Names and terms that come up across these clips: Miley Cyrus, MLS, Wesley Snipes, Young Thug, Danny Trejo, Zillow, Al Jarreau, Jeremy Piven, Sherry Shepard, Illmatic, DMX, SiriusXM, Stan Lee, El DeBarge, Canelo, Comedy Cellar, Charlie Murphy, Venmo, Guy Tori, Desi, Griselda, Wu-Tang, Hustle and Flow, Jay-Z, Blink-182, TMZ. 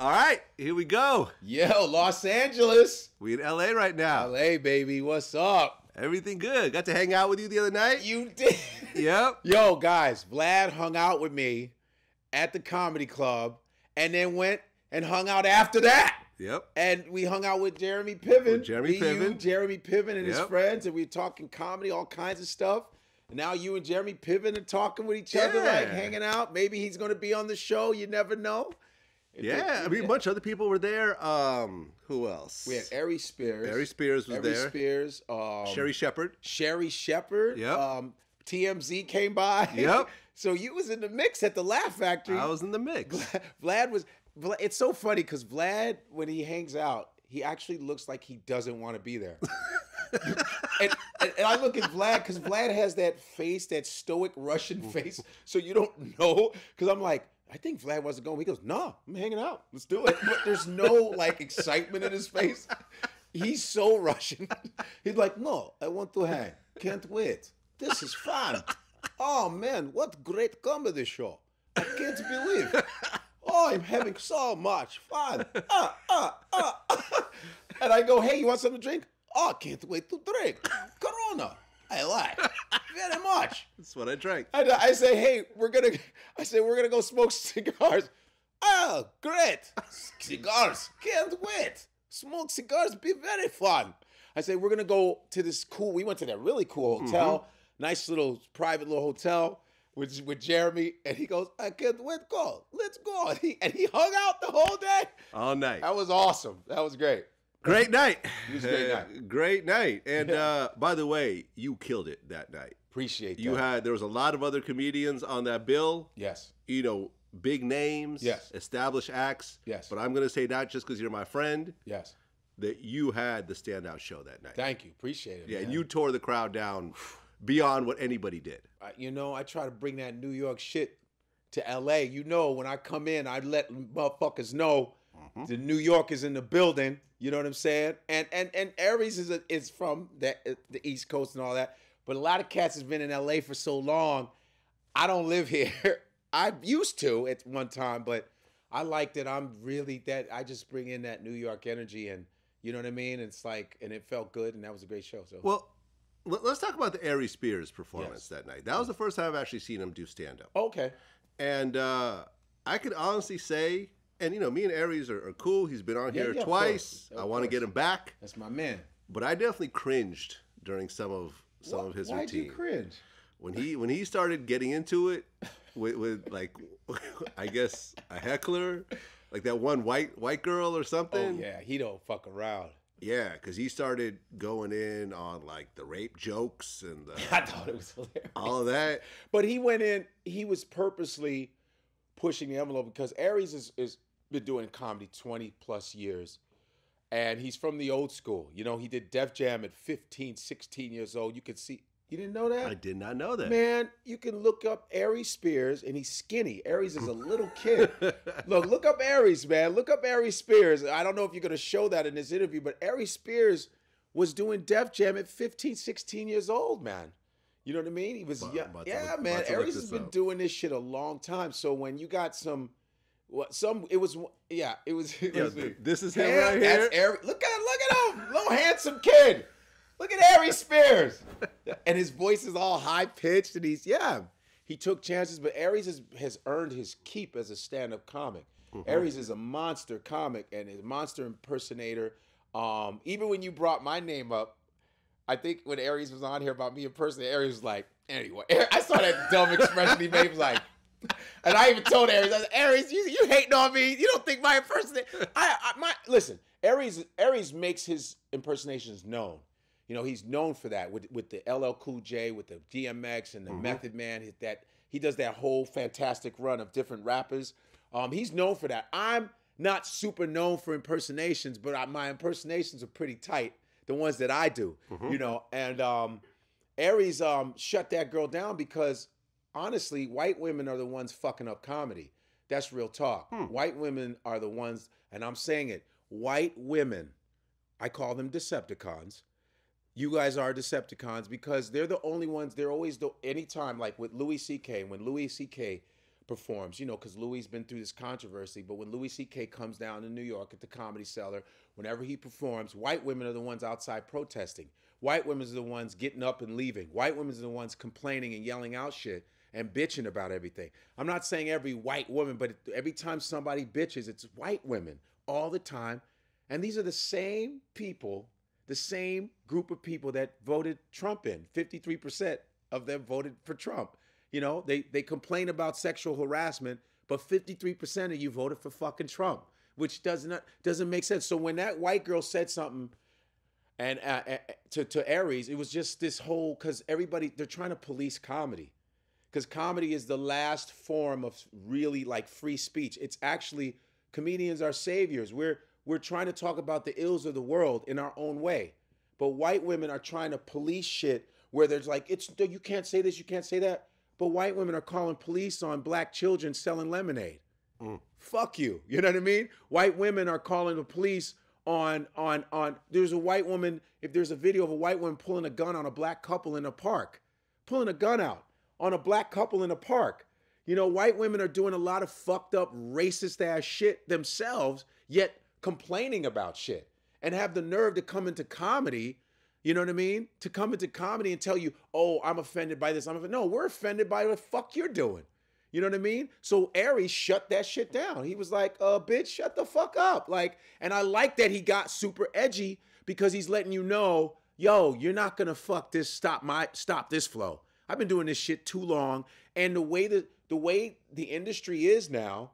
All right, here we go. Yo, Los Angeles. We in LA right now. LA, baby. What's up? Everything good. Got to hang out with you the other night. You did. Yep. Yo, guys, Vlad hung out with me at the comedy club and then went and hung out after that. Yep. And we hung out with Jeremy Piven. With Jeremy Piven. You, Jeremy Piven and his friends, and we were talking comedy, all kinds of stuff. And now you and Jeremy Piven are talking with each other, like hanging out. Maybe he's going to be on the show. You never know. Yeah, I mean, a bunch of other people were there. Who else? We had Aries Spears. Aries Spears was there. Aries Spears. Sherry Shepard. Sherry Shepard. Yep. TMZ came by. Yep. So you was in the mix at the Laugh Factory. I was in the mix. Vlad was... It's so funny because Vlad, when he hangs out, he actually looks like he doesn't want to be there. and I look at Vlad because Vlad has that face, that stoic Russian face. So you don't know. Because I'm like, I think Vlad wasn't going. He goes, nah, I'm hanging out. Let's do it. But there's no like excitement in his face. He's so Russian. He's like, no, I want to hang. Can't wait. This is fun. Oh, man, what great comedy show. I can't believe it. Oh, I'm having so much fun. And I go, hey, you want something to drink? Oh, can't wait to drink. Corona. I like very much. That's what I drank. And I say, hey, we're gonna go smoke cigars. Oh, great. Cigars. Can't wait. Smoke cigars, be very fun. I say, we're gonna go to this cool, we went to that really cool hotel. Mm-hmm. Nice little private little hotel. With Jeremy, and he goes, I can't wait, go. Let's go. And he hung out the whole day. All night. That was awesome. That was great. Great night. It was a great night. Great night. And by the way, you killed it that night. Appreciate that. There was a lot of other comedians on that bill. Yes. You know, big names. Yes. Established acts. Yes. But I'm going to say not just because you're my friend. Yes. That you had the standout show that night. Thank you. Appreciate it. Yeah, man. And you tore the crowd down. Beyond what anybody did. You know, I try to bring that New York shit to LA. You know, when I come in, I let motherfuckers know the New York is in the building. You know what I'm saying? And Aries is from the East Coast and all that. But a lot of cats has been in LA for so long. I don't live here. I used to at one time, but I like that I just bring in that New York energy, and you know what I mean? It's like, and it felt good, and that was a great show. So let's talk about the Aries Spears performance that night. That was the first time I've actually seen him do stand-up. Okay. And I could honestly say, and you know, me and Aries are cool. He's been on here twice. I want to get him back. That's my man. But I definitely cringed during some of his routine. Why'd you cringe? When he started getting into it with like, I guess a heckler, like that one white girl or something. Oh yeah, he don't fuck around. Yeah, because he started going in on like the rape jokes and the... I thought it was hilarious. All of that. But he went in, he was purposely pushing the envelope because Aries has been doing comedy 20 plus years. And he's from the old school. You know, he did Def Jam at 15, 16 years old. You could see, you didn't know that? I did not know that. Man, you can look up Aries Spears and he's skinny. Aries is a little kid. Look up Aries, man. Look up Aries Spears. I don't know if you're going to show that in this interview, but Aries Spears was doing Def Jam at 15, 16 years old, man. You know what I mean? He was young. Yeah, man. Aries has been doing this shit a long time. So when you got this is him right here. That's Aries. Look at him. Little handsome kid. Look at Aries Spears. And his voice is all high-pitched, and he took chances, but Aries has earned his keep as a stand-up comic. Aries is a monster comic and a monster impersonator. Even when you brought my name up, I think when Aries was on here about me impersonating, Aries was like, anyway. I saw that dumb expression he made. He was like, and I even told Aries, I was like, Aries, you hating on me. You don't think my impersonation. Listen, Aries makes his impersonations known. You know, he's known for that with the LL Cool J, with the DMX and the Method Man. He does that whole fantastic run of different rappers. He's known for that. I'm not super known for impersonations, but my impersonations are pretty tight, the ones that I do, you know. And Aries shut that girl down because, honestly, white women are the ones fucking up comedy. That's real talk. White women are the ones, and I'm saying it, white women, I call them Decepticons. You guys are Decepticons because they're the only ones, they're always, anytime, like with Louis C.K., when Louis C.K. performs, you know, because Louis's been through this controversy. But when Louis C.K. comes down to New York at the Comedy Cellar, whenever he performs, white women are the ones outside protesting. White women are the ones getting up and leaving. White women are the ones complaining and yelling out shit and bitching about everything. I'm not saying every white woman, but every time somebody bitches, it's white women all the time. And these are the same people, the same group of people that voted Trump in. 53% of them voted for Trump. You know, they complain about sexual harassment, but 53% of you voted for fucking Trump, which doesn't make sense. So when that white girl said something and to Aries, it was just this whole, because everybody, they're trying to police comedy. Because comedy is the last form of really like free speech. It's actually, comedians are saviors. We're trying to talk about the ills of the world in our own way. But white women are trying to police shit where there's like, it's, you can't say this, you can't say that. But white women are calling police on black children selling lemonade. Fuck you. You know what I mean? White women are calling the police on there's a white woman, if there's a video of a white woman pulling a gun on a black couple in a park, pulling a gun out on a black couple in a park. You know, white women are doing a lot of fucked up racist ass shit themselves, yet complaining about shit and have the nerve to come into comedy. You know what I mean? To come into comedy and tell you, oh, I'm offended by this. I'm offended. No, we're offended by what the fuck you're doing. You know what I mean? So Aries shut that shit down. He was like, bitch, shut the fuck up. Like, and I like that he got super edgy because he's letting you know, yo, you're not going to fuck this. Stop this flow. I've been doing this shit too long. And the way the industry is now,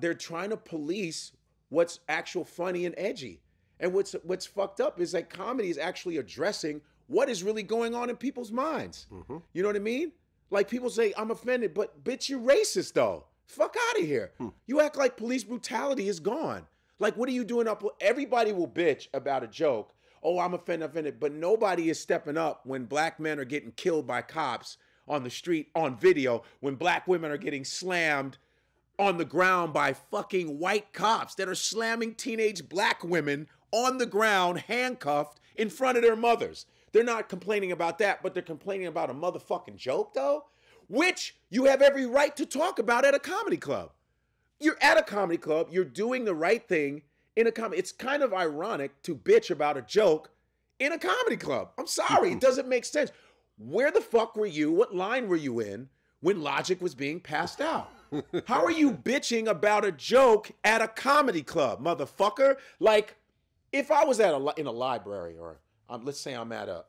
they're trying to police what's actual funny and edgy. And what's fucked up is that comedy is actually addressing what is really going on in people's minds. You know what I mean? Like people say, I'm offended, but bitch, you're racist though. Fuck out of here. You act like police brutality is gone. Like, what are you doing up? Everybody will bitch about a joke. Oh, I'm offended, but nobody is stepping up when black men are getting killed by cops on the street on video, when black women are getting slammed on the ground by fucking white cops that are slamming teenage black women on the ground, handcuffed, in front of their mothers. They're not complaining about that, but they're complaining about a motherfucking joke, though, which you have every right to talk about at a comedy club. You're at a comedy club. You're doing the right thing in a comedy. It's kind of ironic to bitch about a joke in a comedy club. I'm sorry. It doesn't make sense. Where the fuck were you? What line were you in when logic was being passed out? How are you bitching about a joke at a comedy club, motherfucker? Like, if I was at in a library, or let's say I'm at a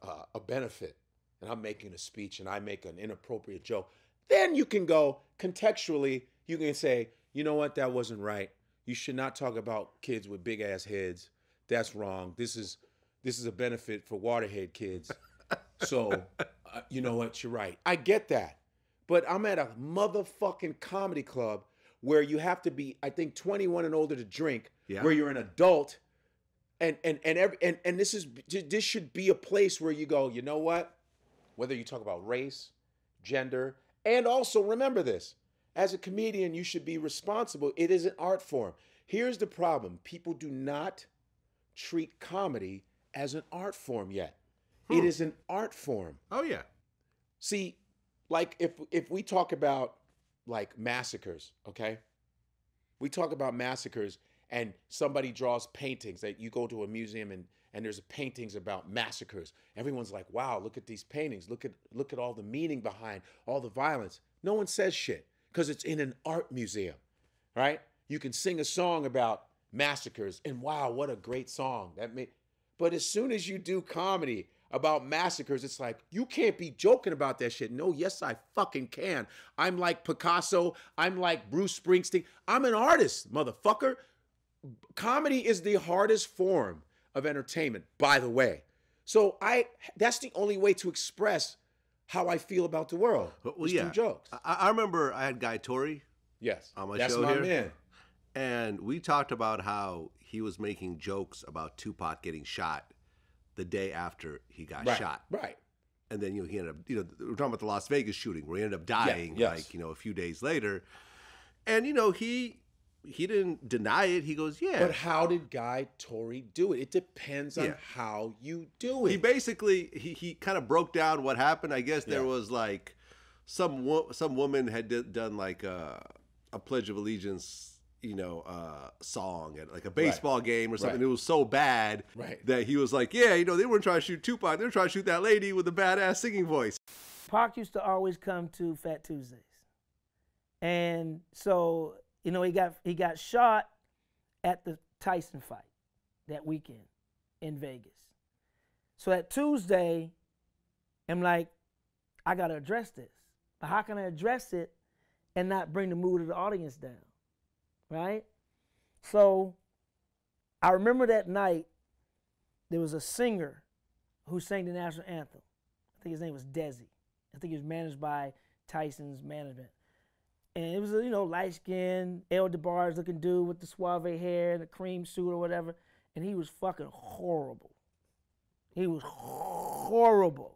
benefit and I'm making a speech and I make an inappropriate joke, then you can go contextually. You can say, you know what, that wasn't right. You should not talk about kids with big ass heads. That's wrong. This is a benefit for waterhead kids. So you know what, you're right. I get that, but I'm at a motherfucking comedy club where you have to be, I think, 21 and older to drink. Yeah. Where you're an adult. And this should be a place where you go, you know what? Whether you talk about race, gender, and also remember this, as a comedian, you should be responsible. It is an art form. Here's the problem. People do not treat comedy as an art form yet. It is an art form. Oh yeah. See, like if we talk about like massacres, okay? We talk about massacres, and somebody draws paintings that you go to a museum and there's paintings about massacres. Everyone's like, wow, look at these paintings. Look at all the meaning behind all the violence. No one says shit because it's in an art museum, right? You can sing a song about massacres and wow, what a great song. But as soon as you do comedy about massacres, it's like, you can't be joking about that shit. No, yes, I fucking can. I'm like Picasso. I'm like Bruce Springsteen. I'm an artist, motherfucker. Comedy is the hardest form of entertainment, by the way. So that's the only way to express how I feel about the world. Well, yeah. Jokes. I remember I had Guy Tori. Yes. On my show here. That's my man. And we talked about how he was making jokes about Tupac getting shot the day after he got shot. Right. And then, you know, he ended up, you know, we're talking about the Las Vegas shooting where he ended up dying, yeah, yes, like, you know, a few days later. And, you know, he didn't deny it. He goes, yeah. But how did Guy Tori do it? It depends on how you do it. He basically, he kind of broke down what happened. I guess there was like some woman had done like a Pledge of Allegiance, you know, song at like a baseball game or something. Right. It was so bad that he was like, yeah, you know, they weren't trying to shoot Tupac. They were trying to shoot that lady with a badass singing voice. Pac used to always come to Fat Tuesdays. And so, you know, he got shot at the Tyson fight that weekend in Vegas. So that Tuesday, I'm like, I got to address this. But how can I address it and not bring the mood of the audience down, right? So I remember that night, there was a singer who sang the national anthem. I think his name was Desi. I think he was managed by Tyson's management. And it was a, you know, light-skinned, El DeBarge looking dude with the suave hair and the cream suit or whatever. And he was fucking horrible. He was horrible.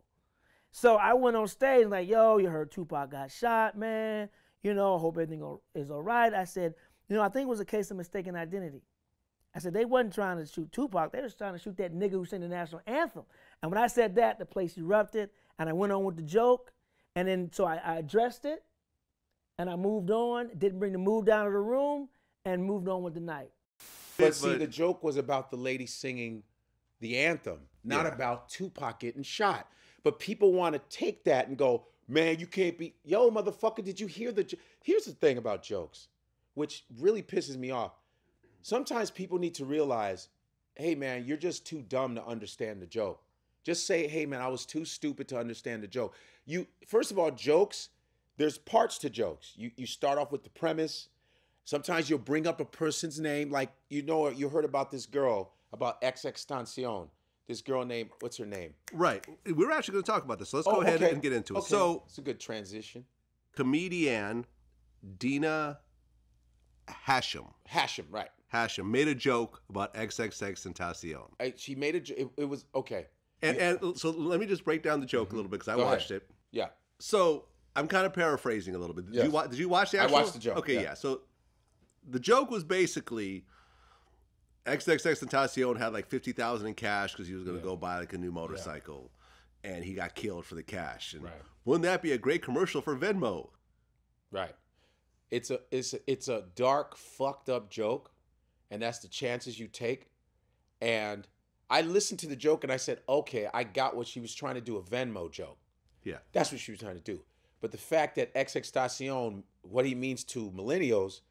So I went on stage like, yo, you heard Tupac got shot, man. You know, I hope everything is all right. I said, you know, I think it was a case of mistaken identity. I said, they wasn't trying to shoot Tupac. They was trying to shoot that nigga who sang the national anthem. And when I said that, the place erupted. And I went on with the joke. And then so I addressed it. And I moved on, didn't bring the mood down to the room, and moved on with the night. But see, the joke was about the lady singing the anthem, not about Tupac getting shot. But people want to take that and go, man, you can't be, yo, motherfucker, did you hear the joke? Here's the thing about jokes, which really pisses me off. Sometimes people need to realize, hey, man, you're just too dumb to understand the joke. Just say, hey, man, I was too stupid to understand the joke. You, first of all, jokes, there's parts to jokes. You start off with the premise. Sometimes you'll bring up a person's name. Like, you know, you heard about this girl, about XXXTentacion. This girl named, what's her name? Right. We're actually going to talk about this. So let's go ahead and get into it. Okay. So it's a good transition. Comedian Dina Hashem. Hashem, right. Hashem made a joke about XXXTentacion. She made a joke. It was, okay. And so let me just break down the joke a little bit because I watched it. Yeah. So I'm kind of paraphrasing a little bit. Did you watch the actual? I watched the joke. Okay, yeah. So the joke was basically XXXTentacion had like $50,000 in cash because he was going to go buy like a new motorcycle, and he got killed for the cash. And wouldn't that be a great commercial for Venmo? Right. It's a dark, fucked up joke, and that's the chances you take. And I listened to the joke and I said, okay, I got what she was trying to do—a Venmo joke. Yeah, that's what she was trying to do. But the fact that XXXTentacion, what he means to millennials,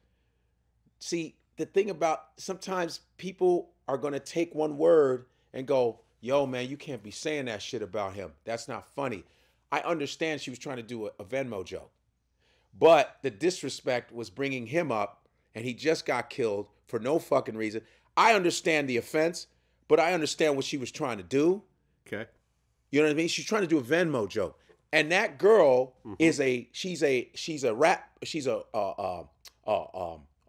see, the thing about sometimes people are going to take one word and go, yo, man, you can't be saying that shit about him. That's not funny. I understand she was trying to do a Venmo joke, but the disrespect was bringing him up and he just got killed for no fucking reason. I understand the offense, but I understand what she was trying to do. Okay. You know what I mean? She's trying to do a Venmo joke. And that girl is a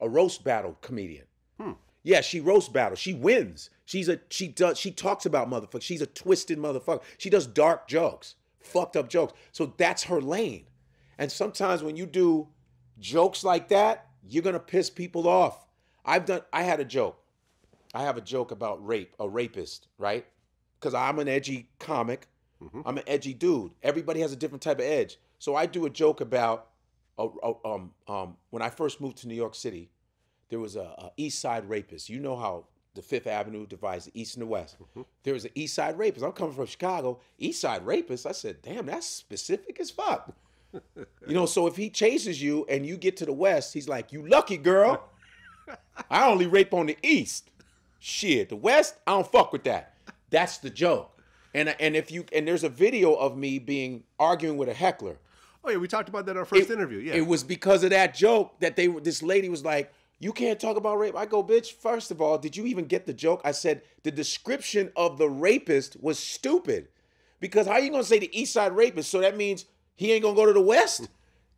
roast battle comedian. Hmm. Yeah, she roast battle. She wins. She talks about motherfuckers. She's a twisted motherfucker. She does dark jokes, fucked up jokes. So that's her lane. And sometimes when you do jokes like that, you're gonna piss people off. I have a joke about rape, a rapist, right? Because I'm an edgy comic. I'm an edgy dude. Everybody has a different type of edge. So I do a joke about when I first moved to New York City, there was a East Side rapist. You know how the Fifth Avenue divides the East and the West. There was an East Side rapist. I'm coming from Chicago. East Side rapist. I said, damn, that's specific as fuck. You know, so if he chases you and you get to the West, he's like, you lucky girl. I only rape on the East. Shit, the West, I don't fuck with that. That's the joke. And there's a video of me arguing with a heckler. Oh yeah, we talked about that in our first interview. Yeah, it was because of that joke that this lady was like, "You can't talk about rape." I go, "Bitch, first of all, did you even get the joke?" I said, "The description of the rapist was stupid, because how are you gonna say the East Side rapist? So that means he ain't gonna go to the West."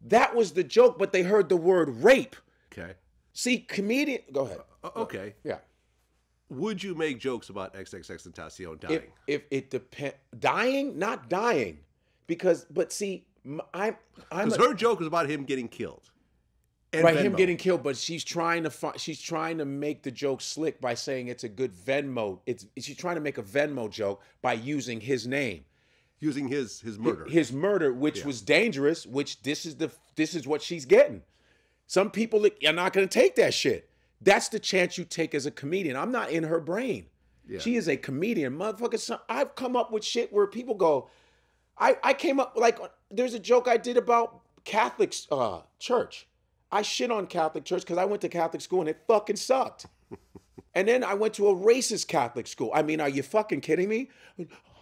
That was the joke, but they heard the word rape. Okay. See, comedian, go ahead. Okay. Yeah. Would you make jokes about XXXTentacion dying? If it depends, dying, not dying, but see, because her joke was about him getting killed, and right, Venmo. Him getting killed. But she's trying to make the joke slick by saying it's a good Venmo. She's trying to make a Venmo joke by using his name. using his murder. His murder, which was dangerous, which this is what she's getting. Some people are not going to take that shit. That's the chance you take as a comedian. I'm not in her brain. Yeah. She is a comedian. Motherfucker, son, I've come up with shit where people go, I came up, like, there's a joke I did about Catholic church. I shit on Catholic church because I went to Catholic school and it fucking sucked. And then I went to a racist Catholic school. I mean, are you fucking kidding me?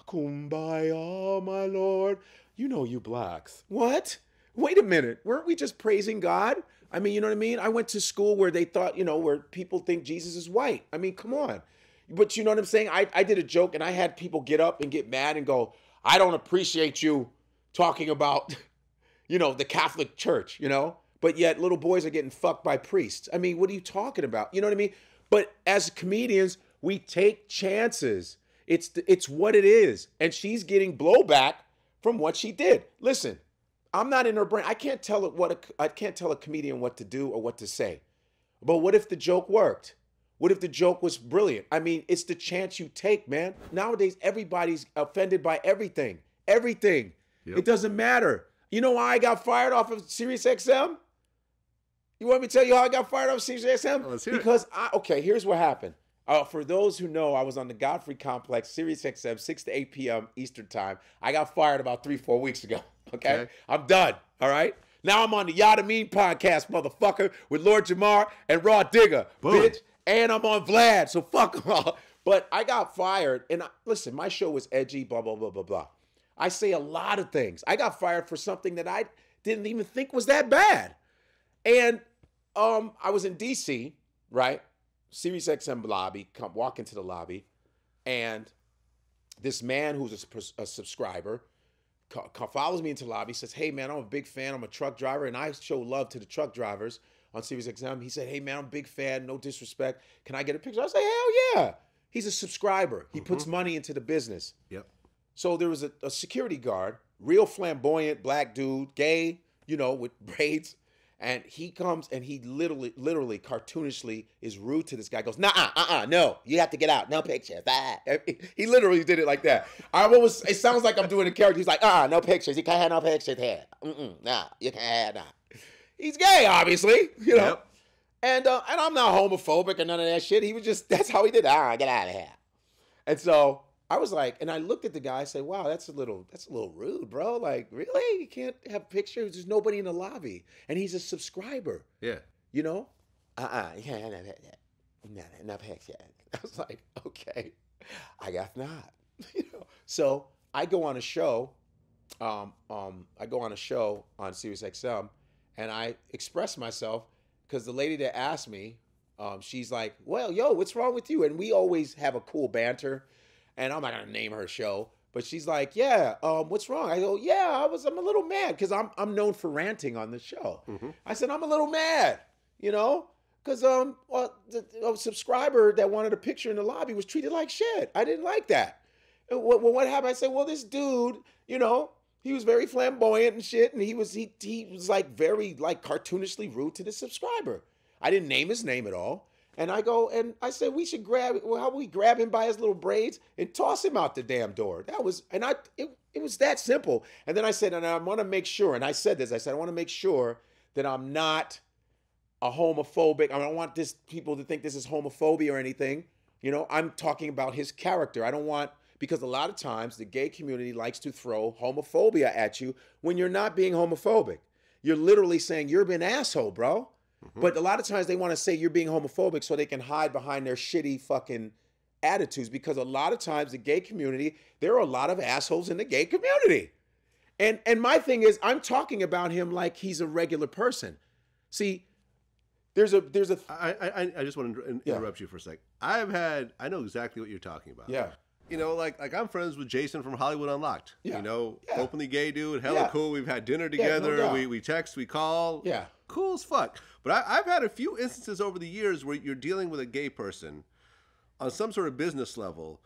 Kumbaya, my Lord. You know you blacks. What? Wait a minute. Weren't we just praising God? I mean, you know what I mean? I went to school where they thought, you know, where people think Jesus is white. I mean, come on. But you know what I'm saying? I did a joke and I had people get up and get mad and go, I don't appreciate you talking about, you know, the Catholic Church, you know? But yet little boys are getting fucked by priests. I mean, what are you talking about? You know what I mean? But as comedians, we take chances. It's what it is. And she's getting blowback from what she did. Listen, I'm not in her brain. I can't tell it I can't tell a comedian what to do or what to say. But what if the joke worked? What if the joke was brilliant? I mean, it's the chance you take, man. Nowadays, everybody's offended by everything. Everything. Yep. It doesn't matter. You know why I got fired off of SiriusXM? You want me to tell you how I got fired off of SiriusXM? Let's hear it. Because okay, here's what happened. For those who know, I was on the Godfrey Complex, SiriusXM, 6 to 8 p.m. Eastern time. I got fired about 3-4 weeks ago. Okay? I'm done. All right? Now I'm on the Yada Mean podcast, motherfucker, with Lord Jamar and Raw Digger, boom, bitch. And I'm on Vlad, so fuck them all. But I got fired, and listen, my show was edgy, blah, blah, blah, blah, blah. I say a lot of things. I got fired for something that I didn't even think was that bad. And I was in D.C., right? SiriusXM lobby, walk into the lobby, and this man who's a subscriber follows me into the lobby, says, hey, man, I'm a big fan. I'm a truck driver, and I show love to the truck drivers on SiriusXM. He said, hey, man, I'm a big fan. No disrespect. Can I get a picture? I was like, hell yeah. He's a subscriber. He puts money into the business. Yep. So there was a security guard, real flamboyant black dude, gay, you know, with braids. And he comes and he literally, cartoonishly is rude to this guy. Goes, nah, no, you have to get out. No pictures. Ah. He literally did it like that. It sounds like I'm doing a character. He's like, no pictures. You can't have no pictures here. Nah, you can't have nah. He's gay, obviously, you know. Yep. And I'm not homophobic or none of that shit. He was just, that's how he did it. Get out of here. And so I was like, and I looked at the guy. I said, wow, that's a little rude, bro. Like, really? You can't have pictures? There's nobody in the lobby. And he's a subscriber. Yeah. You know? Yeah, no pictures. I was like, okay, I guess not. You know? So I go on a show. I go on a show on SiriusXM. And I expressed myself because the lady that asked me, she's like, well, yo, what's wrong with you? And we always have a cool banter. And I'm not going to name her show. But she's like, yeah, what's wrong? I go, yeah, I'm a little mad because I'm known for ranting on the show. I said, I'm a little mad, you know, because a subscriber that wanted a picture in the lobby was treated like shit. I didn't like that. And what happened? I said, well, this dude, you know, he was very flamboyant and shit, and he was like very like cartoonishly rude to the subscriber. I didn't name his name at all, and I go and I said we should grab him by his little braids and toss him out the damn door. That was it was that simple. And then I said, and I want to make sure, and I said this, I said I want to make sure that I'm not a homophobic. I don't want people to think this is homophobia or anything. You know, I'm talking about his character. I don't want. Because a lot of times the gay community likes to throw homophobia at you when you're not being homophobic. You're literally saying you're an asshole, bro. But a lot of times they want to say you're being homophobic so they can hide behind their shitty fucking attitudes. Because a lot of times the gay community, there are a lot of assholes in the gay community. And my thing is, I'm talking about him like he's a regular person. See, there's a. I just want to interrupt you for a sec. I know exactly what you're talking about. Yeah. You know, like I'm friends with Jason from Hollywood Unlocked. Yeah. You know, openly gay dude, hella cool. We've had dinner together. No doubt. We text, we call. Yeah. Cool as fuck. But I've had a few instances over the years where you're dealing with a gay person on some sort of business level,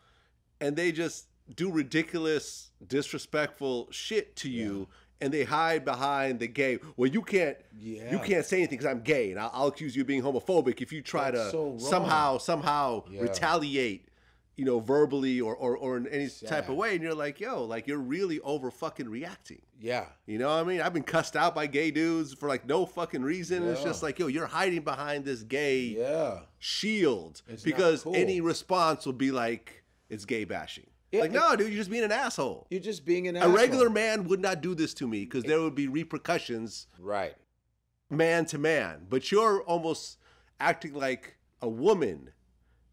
and they just do ridiculous, disrespectful shit to you, and they hide behind the gay. Well, you can't say anything because I'm gay, and I'll accuse you of being homophobic if you try to somehow retaliate. you know, verbally or in any type of way, and you're like, yo, like, you're really over fucking reacting. Yeah. You know what I mean? I've been cussed out by gay dudes for like no fucking reason. Yeah. It's just like, yo, you're hiding behind this gay shield. It's because not cool. Any response will be like, it's gay bashing. Yeah, like, no, dude, you're just being an asshole. You're just being an asshole. A regular man would not do this to me because there would be repercussions. Right. Man to man. But you're almost acting like a woman.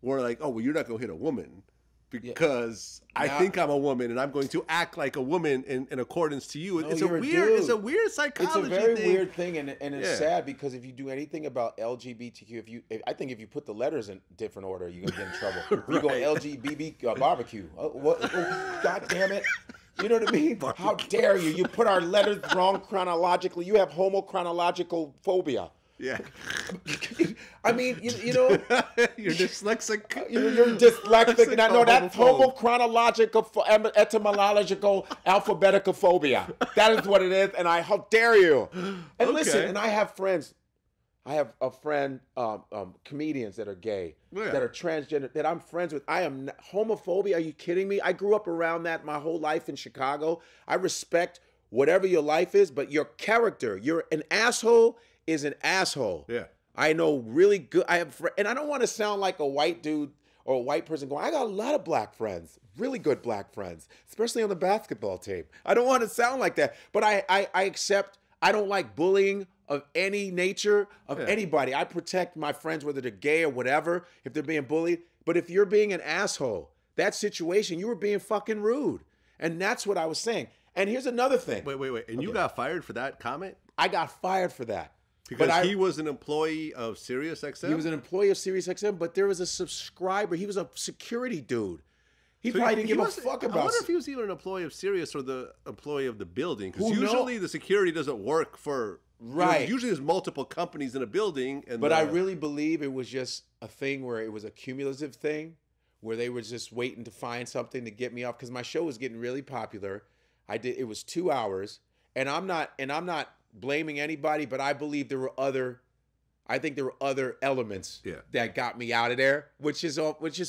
We're like, oh, well, you're not going to hit a woman because I think I'm a woman and I'm going to act like a woman in accordance to you. No, it's a weird psychology. It's a very weird thing, and it's sad because if you do anything about LGBTQ, I think if you put the letters in different order, you're going to get in trouble. If you go LGBB barbecue. God damn it. You know what I mean? Barbecue. How dare you? You put our letters wrong chronologically. You have homochronological phobia. Yeah. I mean, you know. You're dyslexic. You're dyslexic. And I know that's homochronological, etymological, alphabetical phobia. That is what it is. And how dare you? And listen, and I have friends. I have a friend, comedians that are gay, that are transgender, that I'm friends with. I am not, homophobia. Are you kidding me? I grew up around that my whole life in Chicago. I respect whatever your life is, but your character, you're an asshole. Is an asshole. Yeah, I know really good. I have, and I don't want to sound like a white dude or a white person going, I got a lot of black friends, really good black friends, especially on the basketball team. I don't want to sound like that, but I accept. I don't like bullying of any nature of anybody. I protect my friends whether they're gay or whatever if they're being bullied. But if you're being an asshole, that situation, you were being fucking rude, and that's what I was saying. And here's another thing. Wait, and you got fired for that comment? I got fired for that. Because he was an employee of SiriusXM? He was an employee of SiriusXM, but there was a subscriber. He was a security dude. He probably didn't give a fuck about it. I wonder if he was either an employee of Sirius or the employee of the building. Because usually the security doesn't work for... Right. Usually there's multiple companies in a building. But I really believe it was just a thing where it was a cumulative thing, where they were just waiting to find something to get me off. Because my show was getting really popular. It was 2 hours. And I'm not blaming anybody, but I believe I think there were other elements that got me out of there, which is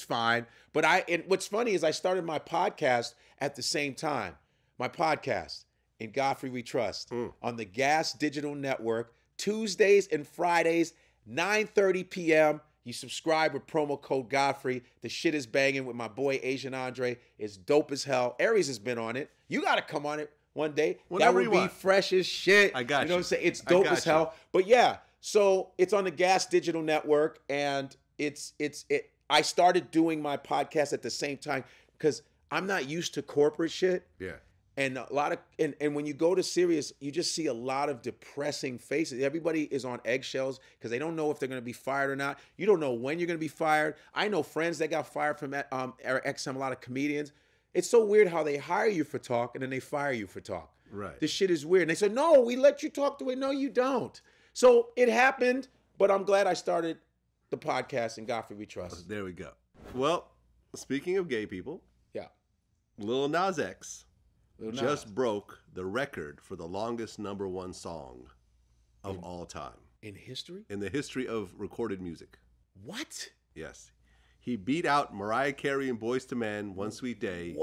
fine. But and what's funny is I started my podcast at the same time. My podcast, In Godfrey We Trust, on the Gas Digital Network, Tuesdays and Fridays, 9:30 p.m. You subscribe with promo code Godfrey. The shit is banging with my boy Asian Andre. It's dope as hell. Aries has been on it. You got to come on it. One day, that would be fresh as shit. I got you. You know what I'm saying? It's dope as hell. But yeah, so it's on the Gas Digital Network, and it's. I started doing my podcast at the same time because I'm not used to corporate shit. Yeah. And a lot of and when you go to Sirius, you just see a lot of depressing faces. Everybody is on eggshells because they don't know if they're going to be fired or not. You don't know when you're going to be fired. I know friends that got fired from XM. A lot of comedians. It's so weird how they hire you for talk and then they fire you for talk. Right. This shit is weird. And they said, no, we let you talk the way. No, you don't. So it happened, but I'm glad I started the podcast In Godfrey We Trust. There we go. Well, speaking of gay people. Yeah. Lil Nas X just broke the record for the longest #1 song of all time. In history? In the history of recorded music. What? Yes. He beat out Mariah Carey and Boyz II Men, One Sweet Day,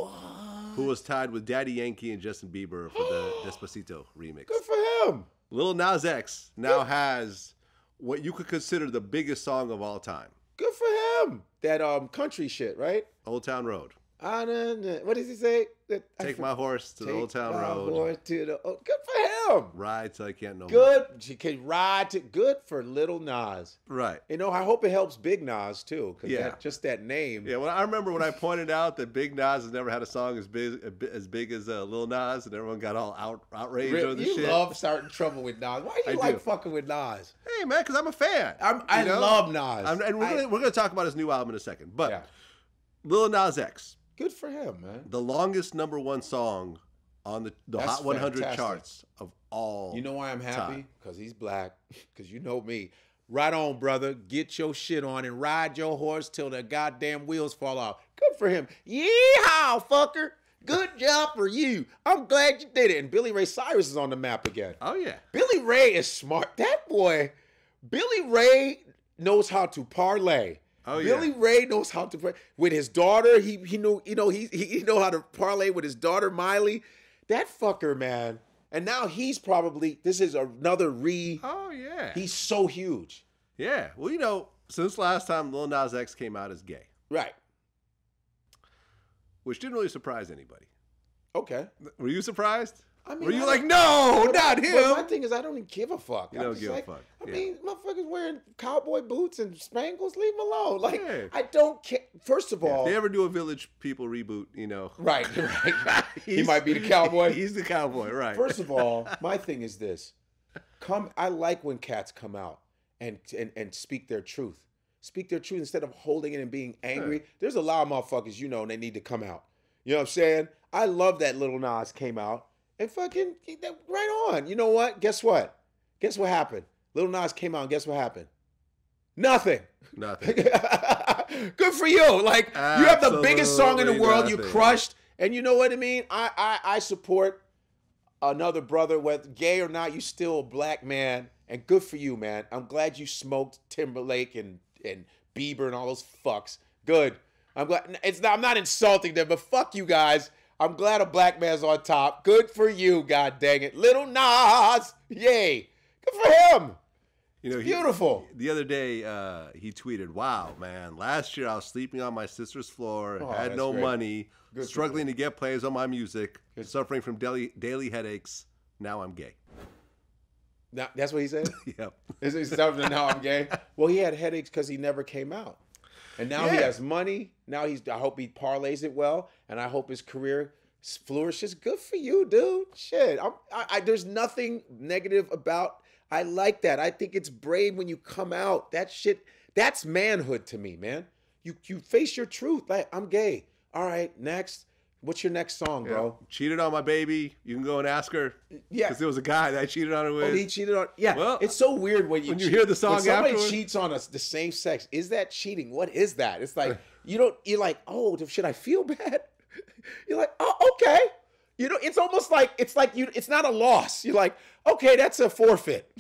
who was tied with Daddy Yankee and Justin Bieber for the Despacito remix. Good for him. Lil Nas X now has what you could consider the biggest song of all time. Good for him. That country shit, right? Old Town Road. What does he say? Take my horse to the Old Town Road. Good for him. Ride till I can't no more. She can ride to. Good for Little Nas. Right. You know, I hope it helps Big Nas too. Cause just that name. Yeah. Well, I remember when I pointed out that Big Nas has never had a song as big as Lil Nas, and everyone got all outraged over the shit. You love starting trouble with Nas. Why do you like fucking with Nas? Hey man, because I'm a fan. I love Nas, and we're gonna talk about his new album in a second. But Lil Nas X. Good for him, man. The longest #1 song on the Hot 100 charts of all time. You know why I'm happy? Because he's black. Because you know me. Right on, brother. Get your shit on and ride your horse till the goddamn wheels fall off. Good for him. Yeehaw, fucker. Good job for you. I'm glad you did it. And Billy Ray Cyrus is on the map again. Oh, yeah. Billy Ray is smart. That boy, Billy Ray knows how to parlay. Oh, Billy Ray knows how to play with his daughter. He knew, you know, he know how to parlay with his daughter Miley. That fucker, man. And now he's probably, this is another re. Oh yeah. He's so huge. Yeah. Well, you know, since last time Lil Nas X came out as gay. Right. Which didn't really surprise anybody. Okay. Were you surprised? I mean, were you like, no, not him? Well, my thing is, I don't even give a fuck. You don't give a fuck. I mean, motherfuckers wearing cowboy boots and spangles, leave them alone. Like, I don't care. First of all. If they ever do a Village People reboot, you know. Right, right. He might be the cowboy. He's the cowboy, right. First of all, my thing is this. I like when cats come out and speak their truth. Speak their truth instead of holding it and being angry. Right. There's a lot of motherfuckers, you know, and they need to come out. You know what I'm saying? I love that Lil Nas came out. And fucking, right on. You know what? Guess what? Guess what happened? Lil Nas came out and guess what happened? Nothing. Nothing. Good for you. Like, you have the biggest song in the world. Nothing. You crushed. And you know what I mean? I support another brother, whether gay or not, you still a black man. And good for you, man. I'm glad you smoked Timberlake and Bieber and all those fucks. Good. I'm glad. It's not, I'm not insulting them, but fuck you guys. I'm glad a black man's on top. Good for you, god dang it. Lil Nas, yay. Good for him. You know, it's beautiful. The other day, he tweeted, wow, man, last year I was sleeping on my sister's floor, had no money, struggling to get plays on my music, suffering from daily headaches. Now I'm gay. Now, that's what he said? Yep. He suffering, now I'm gay? Well, he had headaches because he never came out. And now he has money. Now he's. I hope he parlays it well, and I hope his career flourishes. Good for you, dude. Shit, there's nothing negative about. I like that. I think it's brave when you come out. That shit. That's manhood to me, man. You face your truth. Like, I'm gay. All right, next. What's your next song, bro? Cheated on my baby. You can go and ask her. Yeah, because there was a guy that I cheated on her with. Oh, he cheated on. Yeah, well, it's so weird when you hear the song. When somebody cheats on us, the same sex. Is that cheating? What is that? It's like you don't. You're like, oh, should I feel bad? You're like, oh, okay. You know, it's almost like it's like you. It's not a loss. You're like, okay, that's a forfeit.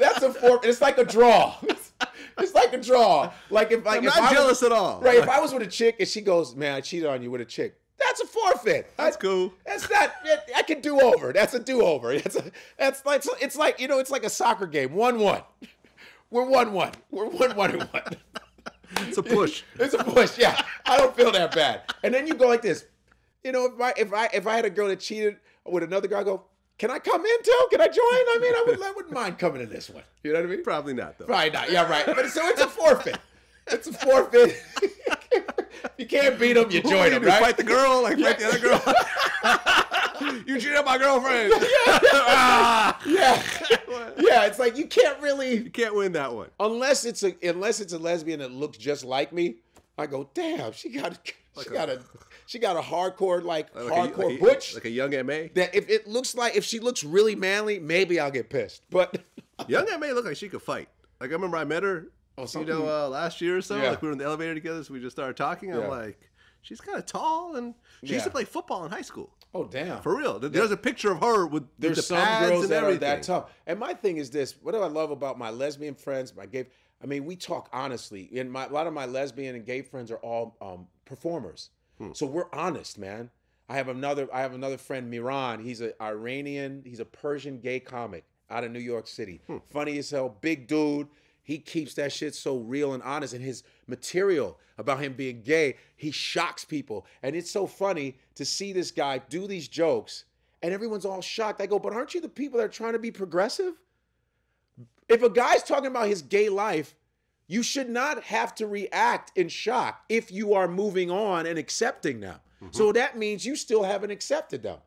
That's a forfeit. It's like a draw. It's like a draw. Like if I'm not jealous at all. Right. If I was with a chick and she goes, man, I cheated on you with a chick. That's a forfeit. That's cool. That's not. I can do over. That's a do over. That's like it's like, you know, it's like a soccer game. 1-1. We're 1-1. We're 1-1-1. It's a push. It's a push. Yeah. I don't feel that bad. And then you go like this. You know, if I had a girl that cheated with another girl, I go, can I come in too? Can I join? I mean, I wouldn't mind coming in this one. You know what I mean? Probably not, though. Probably not. Yeah, right. But so it's a forfeit. It's a forfeit. You can't beat them. You join them, right? Fight the girl, like fight the other girl. You cheated on my girlfriend. Yeah. It's like you can't win that one unless it's a lesbian that looks just like me. I go, damn, she got a hardcore like butch, like a young MA. That if she looks really manly, maybe I'll get pissed. But young MA looked like she could fight. Like I remember I met her, last year or so. Yeah. Like we were in the elevator together, so we just started talking. Yeah. I'm like, she's kind of tall, and she used to play football in high school. Oh damn, for real. There's a picture of her with there's the pads some girls and that everything. Are that tough. And my thing is this: what do I love about my lesbian friends, my gay? I mean, we talk honestly, and a lot of my lesbian and gay friends are all performers. So we're honest, man. I have another friend, Miran. He's an Iranian. He's a Persian gay comic out of New York City. Funny as hell, big dude. He keeps that shit so real and honest. And his material about him being gay, he shocks people. And it's so funny to see this guy do these jokes, and everyone's all shocked. I go, but aren't you the people that are trying to be progressive? If a guy's talking about his gay life, you should not have to react in shock if you are moving on and accepting them. So that means you still haven't accepted them.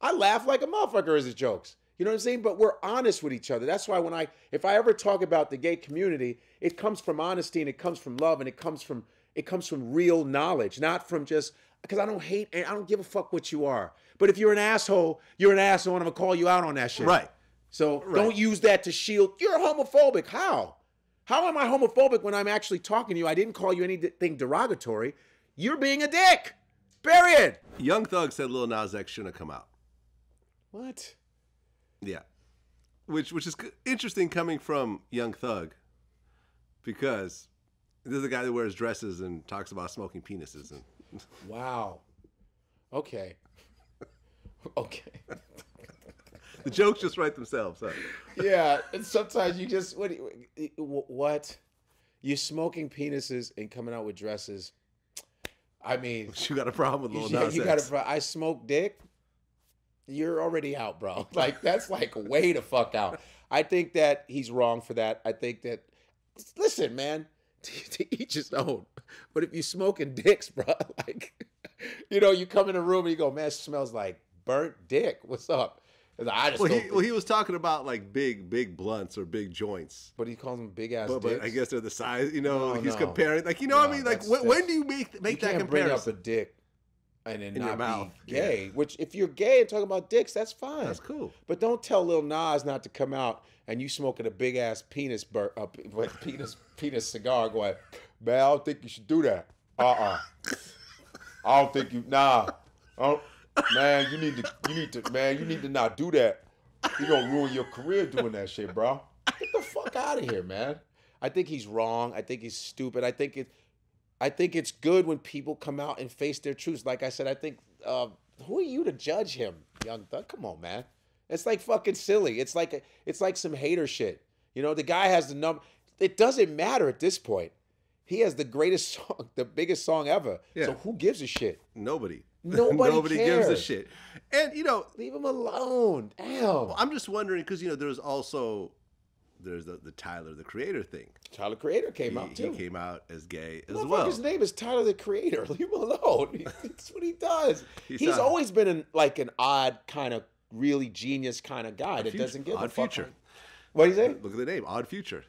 I laugh like a motherfucker as it jokes. You know what I'm saying? But we're honest with each other. That's why if I ever talk about the gay community, it comes from honesty and it comes from love and it comes from real knowledge, not from just because I don't hate and I don't give a fuck what you are. But if you're an asshole, you're an asshole, and I'm gonna call you out on that shit. Right. So don't use that to shield. You're homophobic. How? How am I homophobic when I'm actually talking to you? I didn't call you anything derogatory. You're being a dick. Period. Young Thug said Lil Nas X shouldn't have come out. What? Yeah. Which is interesting coming from Young Thug. because this is a guy that wears dresses and talks about smoking penises. And wow. Okay. Okay. The jokes just write themselves. Huh? Yeah, and sometimes you just what you're smoking penises and coming out with dresses. I mean, you got a problem with Lil Nas X. You got a problem. I smoke dick. You're already out, bro. Like that's like way the fuck out. I think that he's wrong for that. I think that listen, man, to each his own. But if you're smoking dicks, bro, like you know, you come in a room and you go, man, it smells like burnt dick. What's up? I just well, he was talking about like big blunts or big joints, but he calls them big ass. But I guess they're the size, you know. Comparing, like you know, what I mean, like when do you make that comparison? You can't bring up a dick and then not be gay. Yeah. Which, if you're gay and talking about dicks, that's fine. That's cool. But don't tell Lil Nas not to come out and you smoking a big ass penis cigar, going, man, I don't think you should do that. I don't think you. Nah. Man, you need to not do that. You're gonna ruin your career doing that shit, bro. Get the fuck out of here, man. I think he's wrong. I think he's stupid. I think it's good when people come out and face their truths. Like I said, I think who are you to judge him, Young Thug? Come on, man. It's like fucking silly. It's like some hater shit. You know, the guy has the number. It doesn't matter at this point. He has the greatest song, the biggest song ever. Yeah. So who gives a shit? Nobody. Nobody cares. Gives a shit. And, you know... Leave him alone. Damn. I'm just wondering, because, you know, there's also... There's the Tyler the Creator thing. Tyler the Creator came out, too. He came out as gay as well. His name is Tyler the Creator. Leave him alone. That's what he does. He's always been an odd kind of, really genius kind of guy that doesn't give a fuck. Odd Future. What do you say? Look at the name, Odd Future.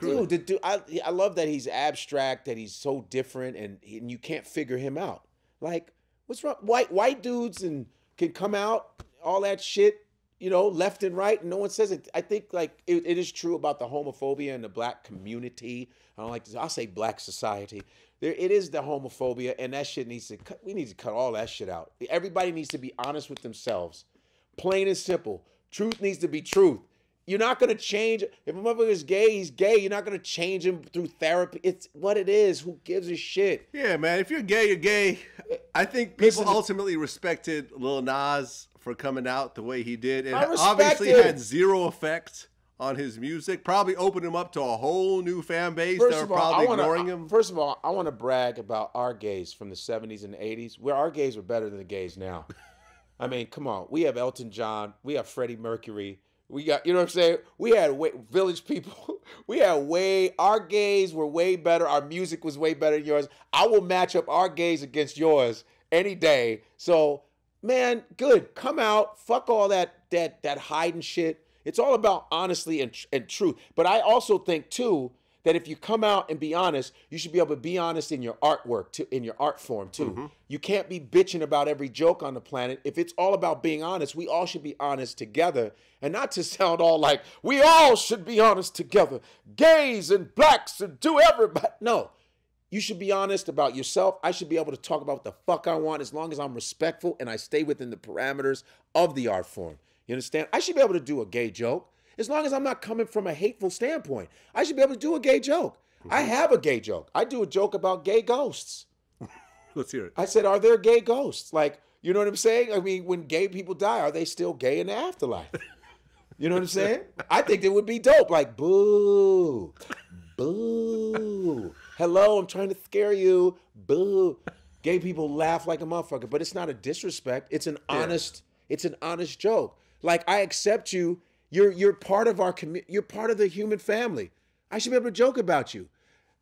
Dude, I love that he's abstract, that he's so different, and you can't figure him out. Like... What's wrong? White dudes and can come out, all that shit, you know, left and right, and no one says it. I think, like, it is true about the homophobia and the black community. I don't like this. I'll say black society. It is the homophobia, and that shit needs to cut. We need to cut all that shit out. Everybody needs to be honest with themselves. Plain and simple. Truth needs to be truth. You're not going to change. If a motherfucker is gay, he's gay. You're not going to change him through therapy. It's what it is. Who gives a shit? Yeah, man. If you're gay, you're gay. I think people ultimately respected Lil Nas for coming out the way he did. It obviously had zero effect on his music. Probably opened him up to a whole new fan base that were probably ignoring him. First of all, I want to brag about our gays from the 70s and 80s, where our gays were better than the gays now. I mean, come on. We have Elton John. We have Freddie Mercury. We got, you know what I'm saying? We had Village People. We had our gays were way better. Our music was way better than yours. I will match up our gays against yours any day. So, man, good. Come out. Fuck all that hiding shit. It's all about honesty and truth. But I also think, too, that if you come out and be honest, you should be able to be honest in your artwork, too, in your art form, too. Mm-hmm. You can't be bitching about every joke on the planet. If it's all about being honest, we all should be honest together. And not to sound all like, we all should be honest together. Gays and blacks and do everybody. No, you should be honest about yourself. I should be able to talk about what the fuck I want as long as I'm respectful and I stay within the parameters of the art form. You understand? I should be able to do a gay joke. As long as I'm not coming from a hateful standpoint, I should be able to do a gay joke. Mm-hmm. I have a gay joke. I do a joke about gay ghosts. Let's hear it. I said, are there gay ghosts? Like, you know what I'm saying? I mean, when gay people die, are they still gay in the afterlife? You know what I'm saying? I think it would be dope. Like, boo, boo. Hello, I'm trying to scare you. Boo. Gay people laugh like a motherfucker, but it's not a disrespect. It's an honest, it's an honest joke. Like, I accept you. You're part of our community. You're part of the human family. I should be able to joke about you.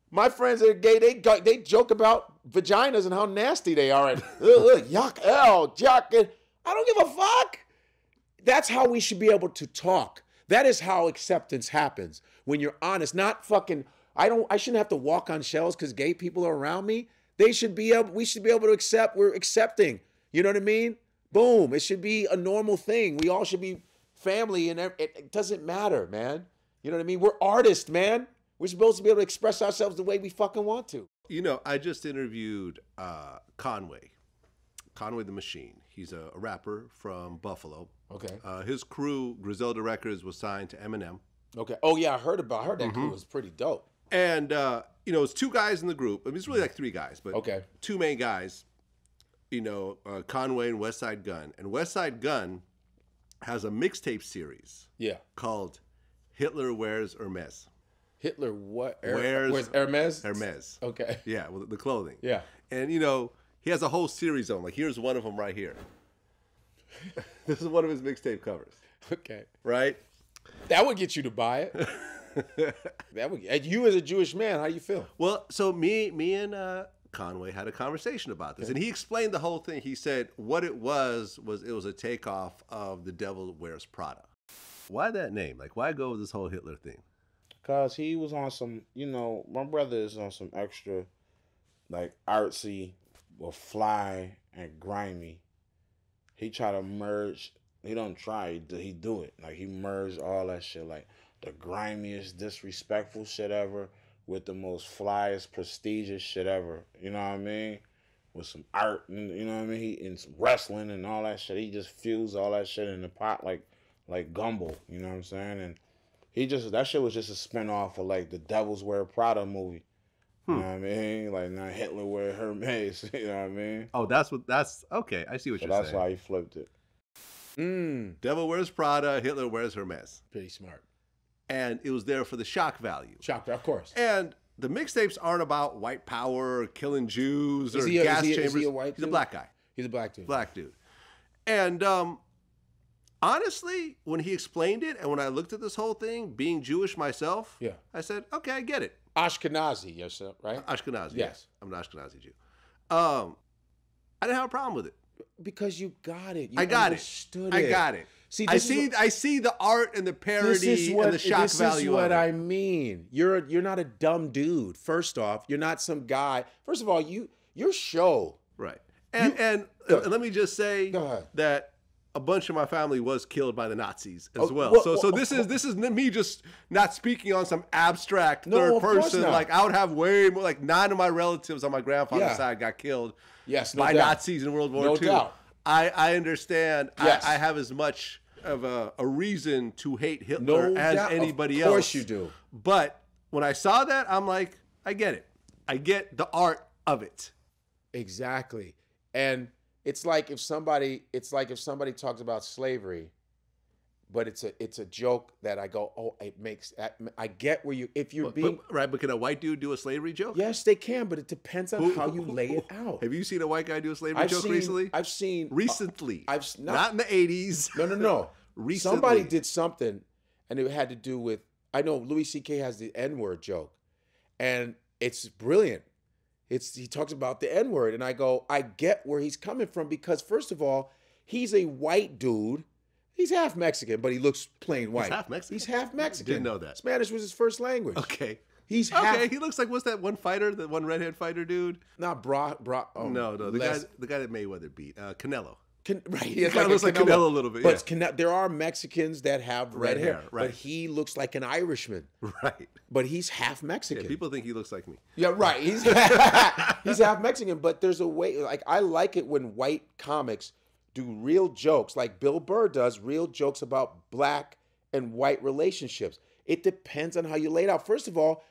My friends that are gay, they joke about vaginas and how nasty they are. And yuck, ew, yuck. I don't give a fuck. That's how we should be able to talk. That is how acceptance happens when you're honest. Not fucking. I shouldn't have to walk on shells because gay people are around me. We should be able to accept. We're accepting. You know what I mean? Boom. It should be a normal thing. We all should be. Family and it doesn't matter, man. You know what I mean? We're artists, man. We're supposed to be able to express ourselves the way we fucking want to. You know, I just interviewed Conway the Machine. He's a rapper from Buffalo. Okay. His crew, Griselda Records, was signed to Eminem. Okay. Oh yeah, I heard that crew was pretty dope. And, you know, it's two guys in the group. I mean, it's really like three guys, but okay, two main guys, you know, Conway and West Side Gun. And West Side Gun has a mixtape series called Hitler Wears Hermes. Hitler what? Wears Hermes? Hermes. Okay. Yeah, with the clothing. Yeah. And, you know, he has a whole series on. Like, here's one of them right here. This is one of his mixtape covers. Okay. Right? That would get you to buy it. That would, you as a Jewish man, how you feel? Well, so me and Conway had a conversation about this, and he explained the whole thing. He said what it was it was a takeoff of The Devil Wears Prada. Why that name? Like, why go with this whole Hitler thing? Because he was on some, you know, my brother is on some extra, like, artsy or fly and grimy. He try to merge. He don't try. He do it. Like, he merged all that shit, like the grimiest, disrespectful shit ever with the most flyest, prestigious shit ever. You know what I mean? With some art, and you know what I mean? He and some wrestling and all that shit. He just fused all that shit in the pot like gumbo. You know what I'm saying? And he just, that shit was just a spinoff of like the Devil's Wear Prada movie. You know what I mean? Like, now Hitler wear Hermes. You know what I mean? Oh, that's what, that's, okay, I see what you're saying. That's why he flipped it. Devil Wears Prada, Hitler Wears Hermes. Pretty smart. And it was there for the shock value. Shock value, of course. And the mixtapes aren't about white power or killing Jews or gas chambers. Is he a white dude? He's a black guy. He's a black dude. Black dude. And honestly, when he explained it and when I looked at this whole thing, being Jewish myself, I said, okay, I get it. Ashkenazi, yourself, right? Ashkenazi, yes. I'm an Ashkenazi Jew. I didn't have a problem with it. Because you got it. You understood it. I got it. See, I see the art and the parody and the shock value. This is what I mean. You're not a dumb dude. First off, you're not some guy. First of all, your show. Right. And let me just say that a bunch of my family was killed by the Nazis as well. So this is me just not speaking on some abstract third person. Like, I would have way more, like, 9 of my relatives on my grandfather's side got killed by Nazis in World War II. I understand. I have as much of a reason to hate Hitler as anybody else. Of course you do. But when I saw that, I'm like, I get it. I get the art of it. Exactly. And it's like if somebody, talks about slavery, but it's a joke that I go, oh, it makes, I get where you, if you're being. But can a white dude do a slavery joke? Yes, they can, but it depends on how you lay it out. Have you seen a white guy do a slavery joke recently? I've seen. Recently. Not in the 80s. No. Recently. Somebody did something, and it had to do with, I know Louis C.K. has the N-word joke, and it's brilliant. He talks about the N-word, and I go, I get where he's coming from, because first of all, he's a white dude. He's half Mexican, but he looks plain white. He's half Mexican? He's half Mexican. Didn't know that. Spanish was his first language. Okay. He's half. Okay, he looks like, what's that one fighter, the one redhead fighter dude? Not Brock. Oh, no, the guy that Mayweather beat, Canelo. Right. He kind of looks like Canelo a little bit. But there are Mexicans that have red hair. Right. But he looks like an Irishman. Right. But he's half Mexican. Yeah, people think he looks like me. Yeah, right. He's half Mexican. But there's a way. Like, I like it when white comics do real jokes, like Bill Burr does real jokes about black and white relationships. It depends on how you lay it out. First of all,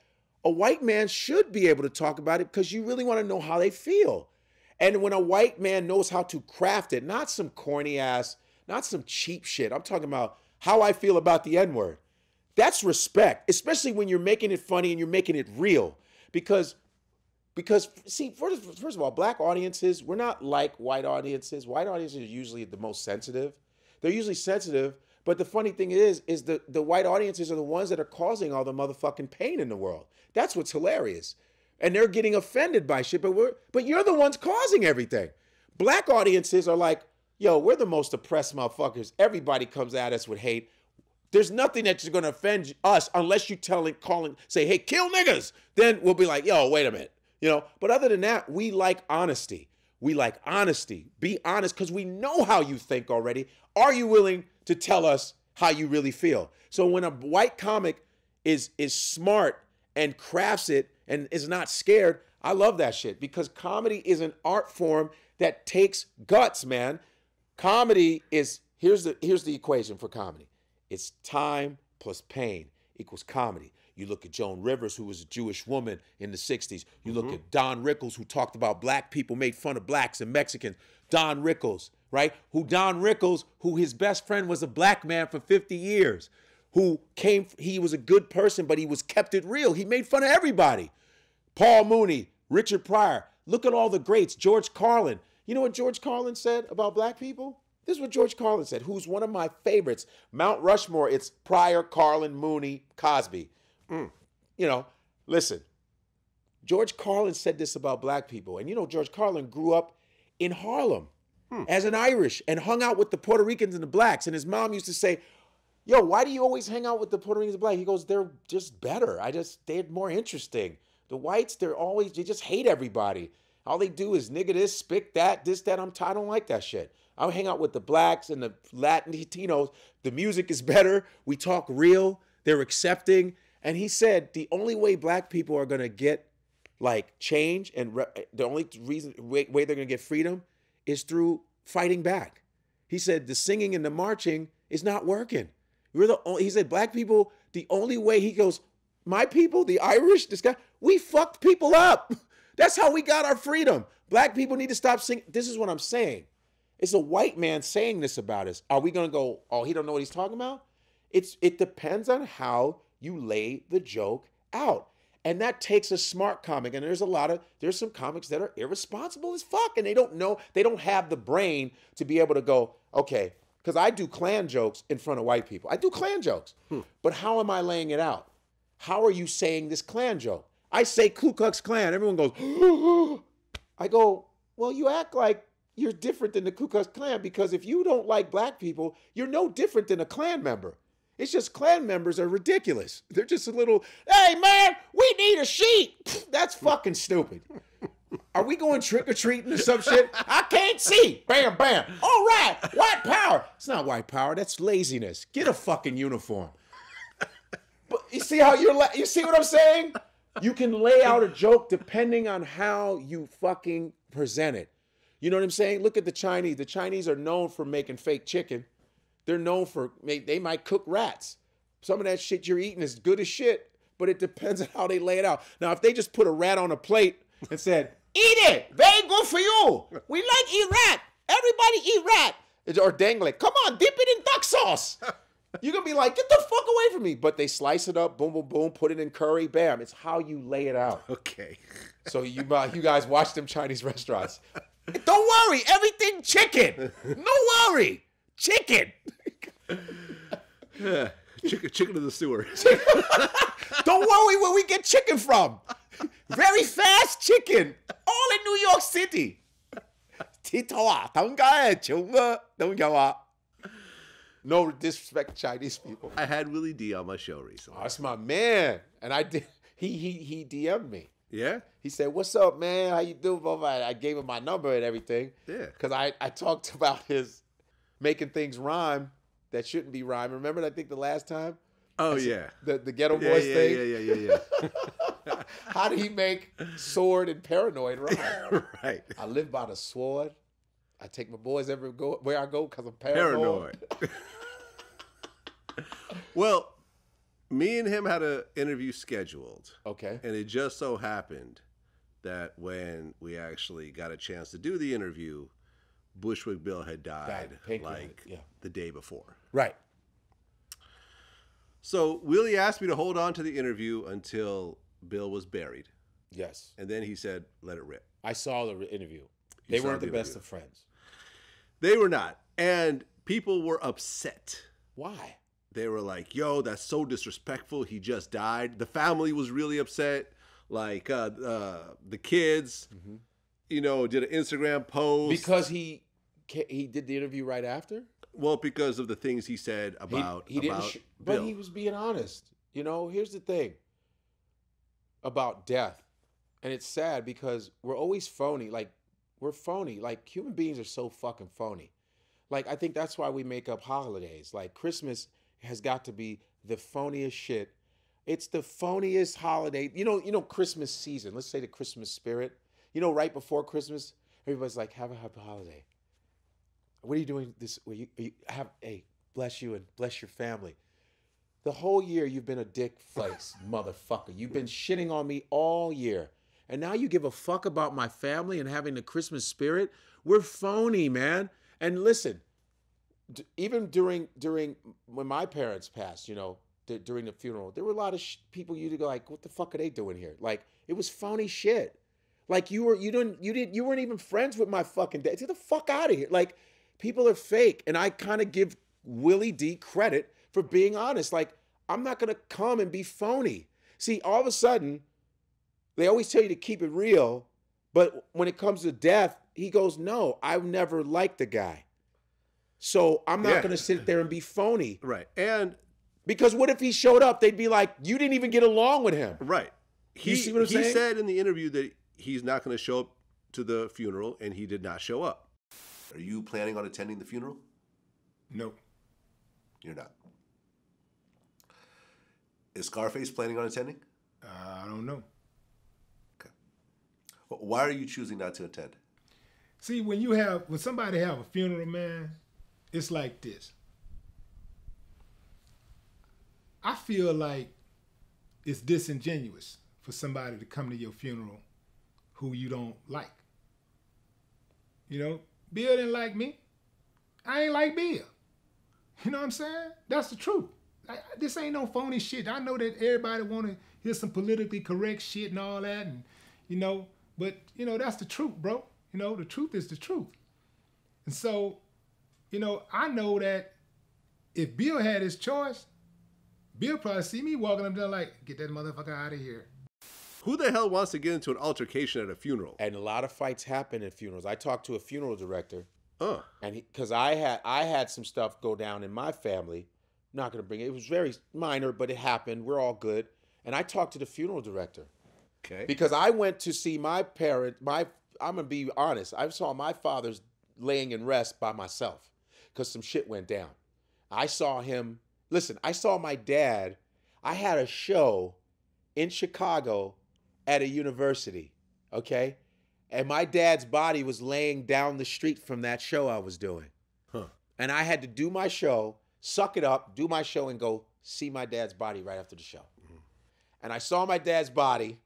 a white man should be able to talk about it because you really want to know how they feel. And when a white man knows how to craft it, not some corny ass, not some cheap shit. I'm talking about how I feel about the N-word. That's respect, especially when you're making it funny and you're making it real. Because see, first of all, black audiences, we're not like white audiences. White audiences are usually the most sensitive. They're usually sensitive, but the funny thing is the white audiences are the ones that are causing all the motherfucking pain in the world. That's what's hilarious. And they're getting offended by shit, but you're the ones causing everything. Black audiences are like, yo, we're the most oppressed motherfuckers. Everybody comes at us with hate. There's nothing that's going to offend us unless you say, hey, kill niggas. Then we'll be like, yo, wait a minute. You know, but other than that, we like honesty. We like honesty. Be honest, because we know how you think already. Are you willing to tell us how you really feel? So when a white comic is smart and crafts it and is not scared, I love that shit, because comedy is an art form that takes guts, man. Comedy is, here's the equation for comedy. It's time plus pain equals comedy. You look at Joan Rivers, who was a Jewish woman in the 60s. You look at Don Rickles, who talked about black people, made fun of blacks and Mexicans. Don Rickles, right? Who his best friend was a black man for 50 years, who came, he was a good person, but he was kept it real. He made fun of everybody. Paul Mooney, Richard Pryor. Look at all the greats. George Carlin. You know what George Carlin said about black people? This is what George Carlin said, who's one of my favorites. Mount Rushmore, it's Pryor, Carlin, Mooney, Cosby. You know, listen, George Carlin said this about black people. And you know, George Carlin grew up in Harlem as an Irish and hung out with the Puerto Ricans and the blacks. And his mom used to say, yo, why do you always hang out with the Puerto Ricans and blacks? He goes, they're just better. They're more interesting. The whites, they just hate everybody. All they do is nigga this, spick that, this, that. I don't like that shit. I'll hang out with the blacks and the Latin Latinos. The music is better. We talk real. They're accepting. And he said the only way black people are going to get, like, change and the only way they're going to get freedom is through fighting back. He said the singing and the marching is not working. He said black people, the only way, he goes, my people, the Irish, this guy, we fucked people up. That's how we got our freedom. Black people need to stop singing. This is what I'm saying. It's a white man saying this about us. Are we going to go, oh, he don't know what he's talking about? It depends on how you lay the joke out. And that takes a smart comic. And there's some comics that are irresponsible as fuck. And they don't know, they don't have the brain to be able to go, okay, because I do Klan jokes in front of white people. I do Klan jokes. But how am I laying it out? How are you saying this Klan joke? I say Ku Klux Klan. Everyone goes, I go, well, you act like you're different than the Ku Klux Klan because if you don't like black people, you're no different than a Klan member. It's just Klan members are ridiculous. They're just a little, hey, man, we need a sheet. That's fucking stupid. Are we going trick-or-treating or some shit? I can't see. Bam, bam. All right, white power. It's not white power. That's laziness. Get a fucking uniform. But you see how you see what I'm saying? You can lay out a joke depending on how you fucking present it. You know what I'm saying? Look at the Chinese. The Chinese are known for making fake chicken. They're known for, they might cook rats. Some of that shit you're eating is good as shit, but it depends on how they lay it out. Now, if they just put a rat on a plate and said, eat it, very good for you. We like eat rat. Everybody eat rat. Or dangle it. Come on, dip it in duck sauce. You're going to be like, get the fuck away from me. But they slice it up, boom, boom, boom, put it in curry, bam. It's how you lay it out. Okay. So you guys watch them Chinese restaurants. Don't worry. Everything chicken. No worry. Chicken. Chicken in the sewer. Don't worry where we get chicken from. Very fast chicken. All in New York City. No disrespect to Chinese people. I had Willie D on my show recently. Oh, that's my man. And I did. He DM'd me. Yeah? He said, what's up, man? How you doing? I gave him my number and everything. Yeah. Because I talked about his making things rhyme that shouldn't be rhyme. Remember, I think the last time? Oh, yeah. The Ghetto Boys thing? Yeah. How did he make sword and paranoid rhyme? Right. I live by the sword. I take my boys where I go because I'm paranoid. Well, me and him had an interview scheduled. Okay. And it just so happened that when we actually got a chance to do the interview, Bushwick Bill had died like the day before. Right. So Willie asked me to hold on to the interview until Bill was buried. Yes. And then he said, let it rip. I saw the interview. They weren't the best of friends. They were not. And people were upset. Why? They were like, yo, that's so disrespectful. He just died. The family was really upset. Like, the kids, you know, did an Instagram post. Because he did the interview right after? Well, because of the things he said about Bill. But he was being honest. You know, here's the thing about death. And it's sad because we're always phony. Like, we're phony. Like, human beings are so fucking phony. Like, I think that's why we make up holidays. Like, Christmas has got to be the phoniest shit. It's the phoniest holiday. You know, Christmas season. Let's say the Christmas spirit. You know, right before Christmas, everybody's like, have a happy holiday. What are you doing this? Hey, bless you and bless your family. The whole year you've been a dick face, motherfucker. You've been shitting on me all year. And now you give a fuck about my family and having the Christmas spirit? We're phony, man. And listen, even during when my parents passed, you know, during the funeral, there were a lot of people you'd go like, what the fuck are they doing here? Like, it was phony shit. Like, you weren't even friends with my fucking dad. Get the fuck out of here. Like, people are fake. And I kind of give Willie D credit for being honest. Like, I'm not going to come and be phony. See, all of a sudden, they always tell you to keep it real. But when it comes to death, he goes, no, I've never liked the guy. So I'm not going to sit there and be phony. Right. And because what if he showed up? They'd be like, you didn't even get along with him. Right. You see what I'm saying? He said in the interview that he's not going to show up to the funeral, and he did not show up. Are you planning on attending the funeral? No. You're not. Is Scarface planning on attending? I don't know. Okay. Well, why are you choosing not to attend? See, when somebody have a funeral, man, it's like this. I feel like it's disingenuous for somebody to come to your funeral who you don't like. You know, Bill didn't like me. I ain't like Bill. You know what I'm saying? That's the truth. This ain't no phony shit. I know that everybody want to hear some politically correct shit and all that, and you know, but you know, that's the truth, bro. You know, the truth is the truth. And so, you know, I know that if Bill had his choice, Bill probably see me walking up there like, get that motherfucker out of here. Who the hell wants to get into an altercation at a funeral? And a lot of fights happen at funerals. I talked to a funeral director, and because I had some stuff go down in my family. I'm not going to bring it. It was very minor, but it happened. We're all good. And I talked to the funeral director, okay, because I went to see my parent. I'm gonna be honest. I saw my father's laying in rest by myself because some shit went down. I saw him. Listen, I saw my dad. I had a show in Chicago at a university, okay? And my dad's body was laying down the street from that show I was doing. Huh. And I had to do my show, suck it up, do my show, and go see my dad's body right after the show. Mm-hmm. And I saw my dad's body,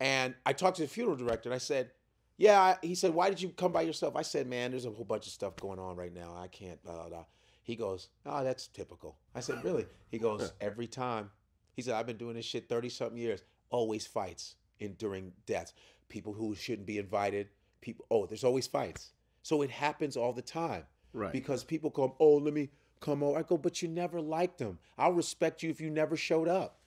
and I talked to the funeral director, and I said, yeah, he said, why did you come by yourself? I said, man, there's a whole bunch of stuff going on right now. I can't, blah, blah, blah. He goes, oh, that's typical. I said, really? He goes, every time. He said, I've been doing this shit 30-something years. Always fights during deaths. People who shouldn't be invited. People. Oh, there's always fights. So it happens all the time. Right. Because people come, oh, let me come over. I go, but you never liked them. I'll respect you if you never showed up.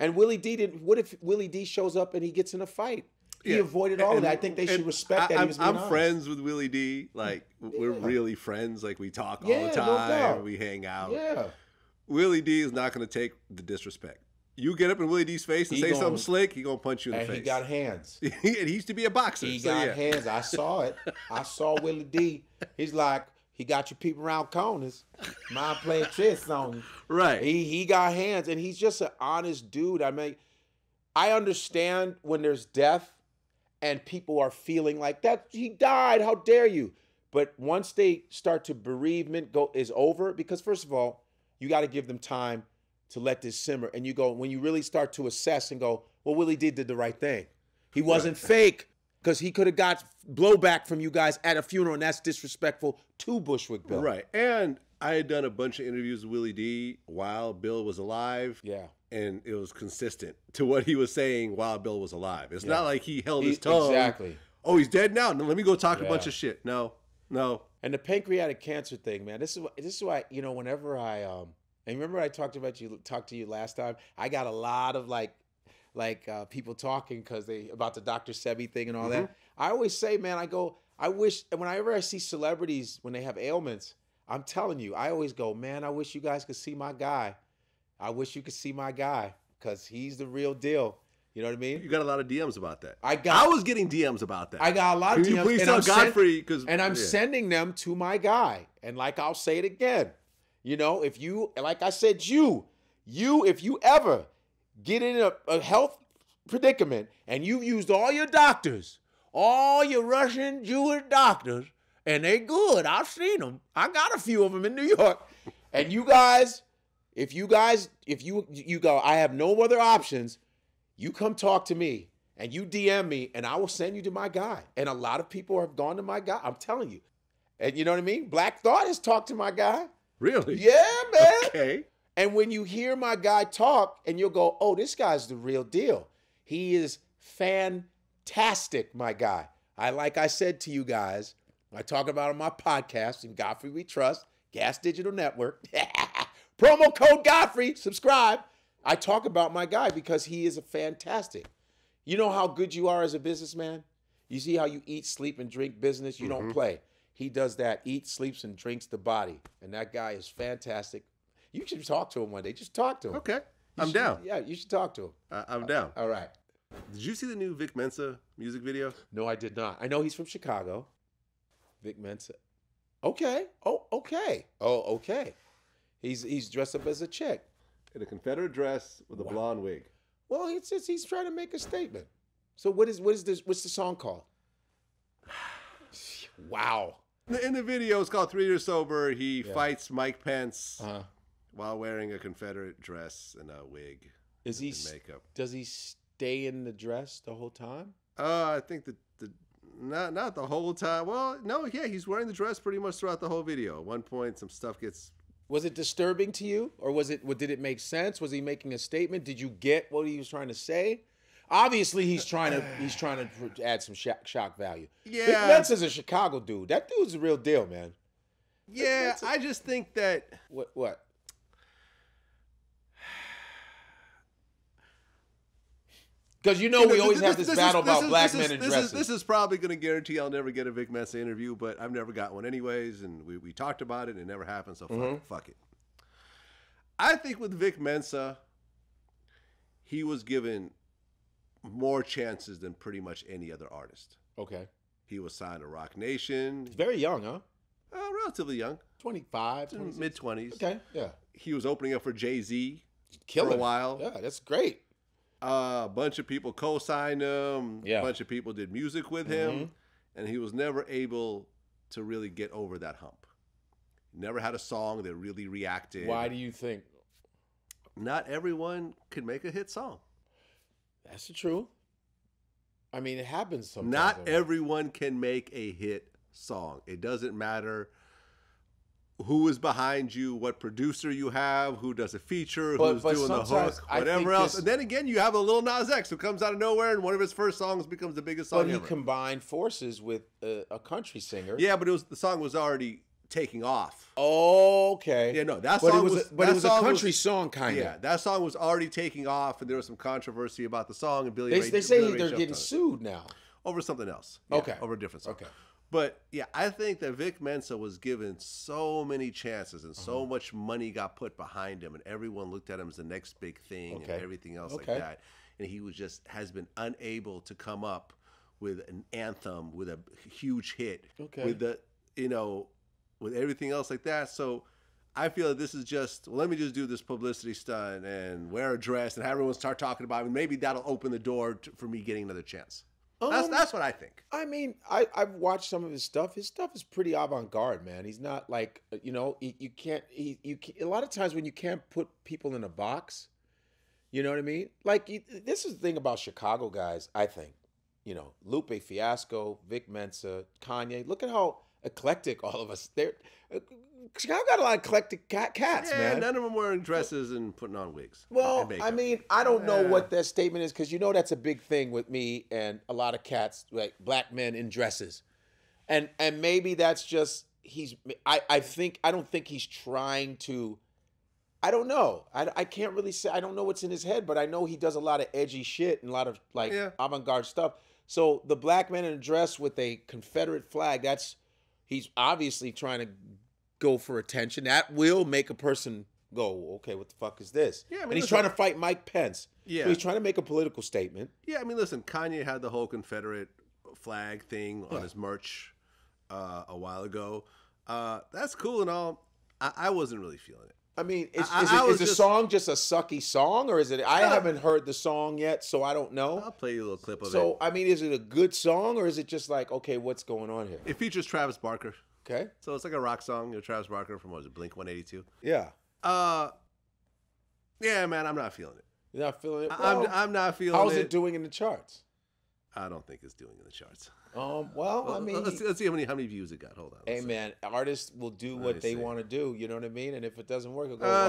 And Willie D didn't. What if Willie D shows up and he gets in a fight? He avoided all of that. I think they should respect that. I'm friends with Willie D. Like, we're really friends. Like, we talk all the time. No, we hang out. Yeah. Willie D is not going to take the disrespect. You get up in Willie D's face and say something slick, he's going to punch you in the face. And he got hands. And he used to be a boxer. He got hands. I saw it. I saw Willie D. He's like, he got you peeping around corners. Mind playing tricks on you. Right. He got hands. And he's just an honest dude. I mean, I understand when there's death, and people are feeling like that he died, how dare you? But once they start to bereavement is over, because first of all, you got to give them time to let this simmer. And you go, when you really start to assess and go, well, Willie D did the right thing. He wasn't fake, because he could have got blowback from you guys at a funeral, and that's disrespectful to Bushwick Bill. Right. And I had done a bunch of interviews with Willie D while Bill was alive. Yeah. And it was consistent to what he was saying while Bill was alive. It's not like he held his tongue. Exactly. Oh, he's dead now? No, let me go talk a bunch of shit. No, no. And the pancreatic cancer thing, man. This is why, you know, whenever I and remember I talked to you last time. I got a lot of like people talking because they about the Dr. Sebi thing and all that. I always say, man, I go, I wish, and whenever I see celebrities when they have ailments, I'm telling you, I always go, man, I wish you guys could see my guy. I wish you could see my guy, because he's the real deal. You know what I mean? You got a lot of DMs about that. I was getting DMs about that. I got a lot of DMs. Can you please tell Godfrey? And I'm sending them to my guy. And like, I'll say it again. You know, if you, like I said, if you ever get in a health predicament and you've used all your doctors, all your Russian Jewish doctors, and they're good. I've seen them. I got a few of them in New York. And you guys... If you guys, if you go, I have no other options, you come talk to me and you DM me and I will send you to my guy. And a lot of people have gone to my guy. I'm telling you. And you know what I mean? Black Thought has talked to my guy. Really? Yeah, man. Okay. And when you hear my guy talk and you'll go, oh, this guy's the real deal. He is fantastic, my guy. Like I said to you guys, I talk about on my podcast, In Godfrey We Trust, Gas Digital Network. Promo code Godfrey, subscribe. I talk about my guy because he is a fantastic. You know how good you are as a businessman? You see how you eat, sleep, and drink business? You don't play. He does that, eats, sleeps, and drinks the body. And that guy is fantastic. You should talk to him one day. Just talk to him. Okay, I'm down. Yeah, you should talk to him. I'm down. All right. Did you see the new Vic Mensa music video? No, I did not. I know he's from Chicago. Vic Mensa. Okay. Oh, okay. Oh, okay. He's dressed up as a chick. In a Confederate dress with a blonde wig. Well, he's trying to make a statement. So what is this? What's the song called? Wow. In the video, it's called 3 Years Sober. He fights Mike Pence while wearing a Confederate dress and a wig. Is he makeup? Does he stay in the dress the whole time? I think that not the whole time. Well, no, yeah, he's wearing the dress pretty much throughout the whole video. At one point, some stuff gets. Was it disturbing to you, or was it? Did it make sense? Was he making a statement? Did you get what he was trying to say? Obviously, he's trying to add some shock value. Yeah, Vic Mensa is a Chicago dude. That dude's the real deal, man. Yeah, I just think that what. Because you know we always have this battle about black men in dresses. This is probably going to guarantee I'll never get a Vic Mensa interview, but I've never got one anyways, and we talked about it, and it never happened, so fuck it. I think with Vic Mensa, he was given more chances than pretty much any other artist. Okay. He was signed to Roc Nation. He's very young, huh? Relatively young. 25, 26. Mid-20s. Okay, yeah. He was opening up for Jay-Z for a while. Yeah, that's great. A bunch of people co-signed him. Yeah. A bunch of people did music with him. And he was never able to really get over that hump. Never had a song that really reacted. Why do you think? Not everyone can make a hit song. That's the truth. I mean, it happens sometimes. Not everyone can make a hit song. It doesn't matter who is behind you, what producer you have, who does a feature, who's doing the hook, whatever else. And then again, you have a Lil Nas X who comes out of nowhere and one of his first songs becomes the biggest song ever. But he combined forces with a country singer. Yeah, but the song was already taking off. Oh, okay. Yeah, no, that song was... But it was a country song, kind of. Yeah, that song was already taking off and there was some controversy about the song and Billy Ray Cyrus. They say they're getting sued now. Over something else. Yeah, okay. Over a different song. Okay. But, yeah, I think that Vic Mensa was given so many chances and so much money got put behind him and everyone looked at him as the next big thing and everything else like that. And he was just has been unable to come up with an anthem, with a huge hit, with the, you know, with everything else like that. So I feel that this is just, well, let me just do this publicity stunt and wear a dress and have everyone start talking about it. Maybe that'll open the door for me getting another chance. That's what I think. I mean, I've watched some of his stuff. His stuff is pretty avant-garde, man. He's not like, you know, you can't, a lot of times when you can't put people in a box, you know what I mean? Like, this is the thing about Chicago guys, I think. You know, Lupe Fiasco, Vic Mensa, Kanye. Look at how eclectic all of us. Chicago got a lot of eclectic cats, yeah, man. None of them wearing dresses and putting on wigs. Well, I mean, I don't know what that statement is because you know that's a big thing with me and a lot of cats, like black men in dresses, and maybe that's just he's. I don't think he's trying to. I don't know. I can't really say. I don't know what's in his head, but I know he does a lot of edgy shit and a lot of like avant-garde stuff. So the black man in a dress with a Confederate flag. That's he's obviously trying to go for attention. That will make a person go, okay, what the fuck is this? Yeah, I mean, and he's trying to fight Mike Pence. Yeah. So he's trying to make a political statement. Yeah, I mean, listen, Kanye had the whole Confederate flag thing on his merch a while ago. That's cool and all. I wasn't really feeling it. I mean, is the song just a sucky song or is it? I haven't heard the song yet, so I don't know. I'll play you a little clip of it. So, I mean, is it a good song or is it just like, okay, what's going on here? It features Travis Barker. Okay. So it's like a rock song, you know, Travis Barker from, what was it, Blink-182? Yeah. Yeah, man, I'm not feeling it. You're not feeling it? Well, I'm not feeling it. How's it doing in the charts? I don't think it's doing in the charts. Well, I mean, let's see how many views it got. Hold on. Hey, man, artists will do what they want to do. You know what I mean? And if it doesn't work, it'll go.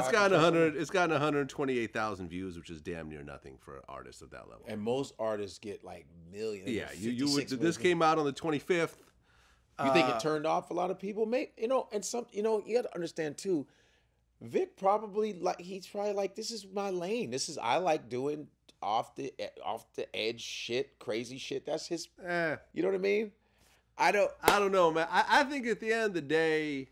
It's gotten 128,000 views, which is damn near nothing for an artist at that level. And most artists get like millions. Yeah, this came out on the 25th. You think it turned off a lot of people? Maybe, you know, and some, you know, you got to understand too. Vic probably he's probably like, this is my lane. This is I like doing. Off the edge shit, crazy shit. That's his. You know what I mean? I don't know, man. I think at the end of the day,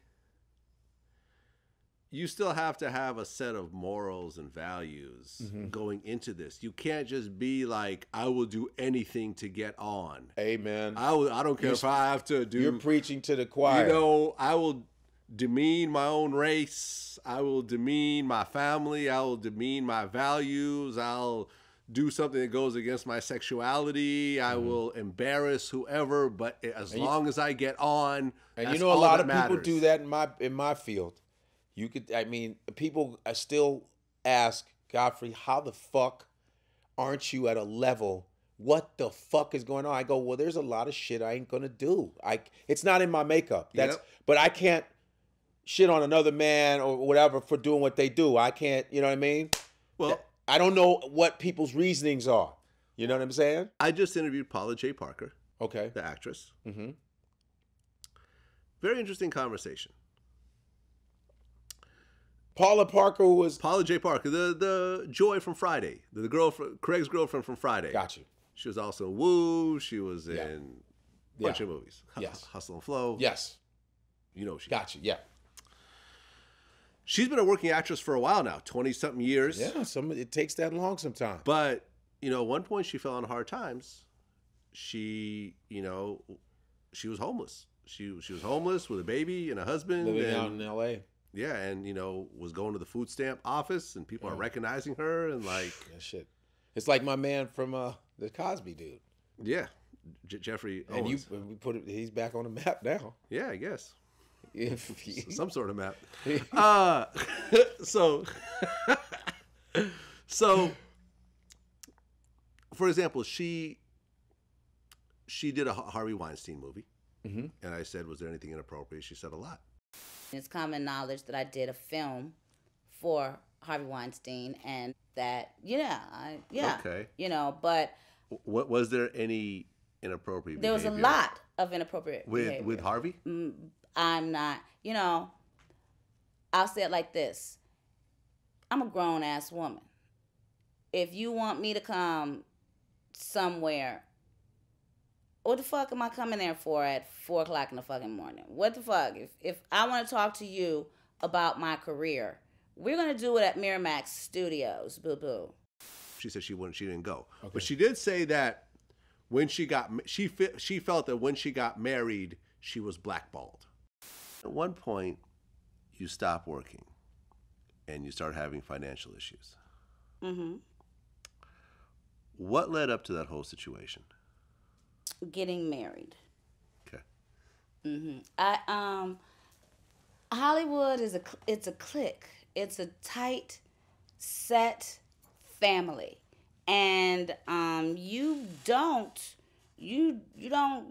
you still have to have a set of morals and values going into this. You can't just be like, I will do anything to get on. Amen. I don't care if I have to do. You're preaching to the choir. You know, I will demean my own race. I will demean my family. I will demean my values. I'll do something that goes against my sexuality. I will embarrass whoever, but as long as I get on, and you know, a lot of people do that in my field. You could, I mean, people still ask Godfrey, how the fuck aren't you at a level? What the fuck is going on? I go, well, there's a lot of shit I ain't gonna do. It's not in my makeup. But I can't shit on another man or whatever for doing what they do. I can't, you know what I mean? Well, I don't know what people's reasonings are. You know what I'm saying? I just interviewed Paula J. Parker. Okay. The actress. Mm-hmm. Very interesting conversation. Paula J. Parker, the Joy from Friday, the girlfriend, Craig's girlfriend from Friday. Got you. She was also in Woo. She was in a bunch of movies. Yes. Hustle and Flow. Yes. You know she got you. Yeah. She's been a working actress for a while now, 20-something years. Yeah, it takes that long sometimes. But, you know, at one point she fell on hard times. She was homeless. She was homeless with a baby and a husband. Living out in L.A. Yeah, and, you know, was going to the food stamp office, and people are recognizing her and like... Yeah, shit. It's like my man from the Cosby dude. Yeah, Jeffrey Owens. And we put it, he's back on the map now. Yeah, I guess. Some sort of map. So for example, she did a Harvey Weinstein movie, and I said, was there anything inappropriate? She said, a lot. It's common knowledge that I did a film for Harvey Weinstein, and that okay, you know, but what was there any inappropriate behavior? There was a lot of inappropriate behavior. With Harvey? I'm not, you know, I'll say it like this. I'm a grown-ass woman. If you want me to come somewhere, what the fuck am I coming there for at 4 o'clock in the fucking morning? What the fuck? If I want to talk to you about my career, we're going to do it at Miramax Studios, boo-boo. She said she didn't go. Okay. But she did say that when she felt that when she got married, she was blackballed. At one point, you stop working and you start having financial issues. Mm-hmm. What led up to that whole situation? Getting married. Okay. Mm-hmm. Hollywood is it's a clique. It's a tight, set family, and you don't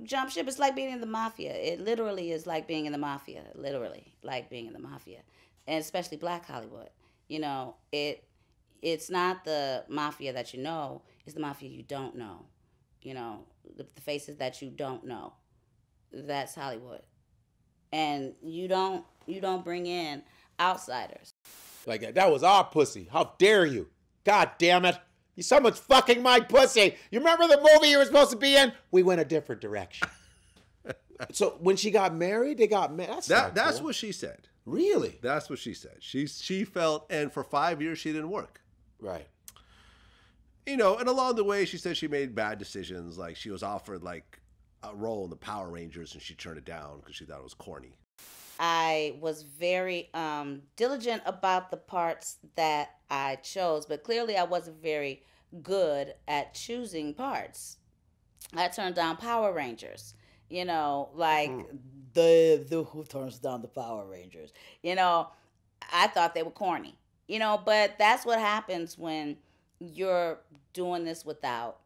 jump ship. It's like being in the mafia. It literally is like being in the mafia. Literally like being in the mafia, and especially Black Hollywood. You know, it's not the mafia that you know. It's the mafia you don't know. You know, the faces that you don't know. That's Hollywood, and you don't bring in outsiders. Like that was our pussy. How dare you? God damn it. You so much fucking my pussy. You remember the movie you were supposed to be in? We went a different direction. So when she got married, they got married. That's what she said. Really? That's what she said. She felt, and for 5 years she didn't work. Right. You know, and along the way she said she made bad decisions. Like she was offered like a role in the Power Rangers and she turned it down because she thought it was corny. I was very diligent about the parts that I chose, but clearly I wasn't very good at choosing parts. I turned down Power Rangers, you know, like who turns down the Power Rangers? You know, I thought they were corny. You know, but that's what happens when you're doing this without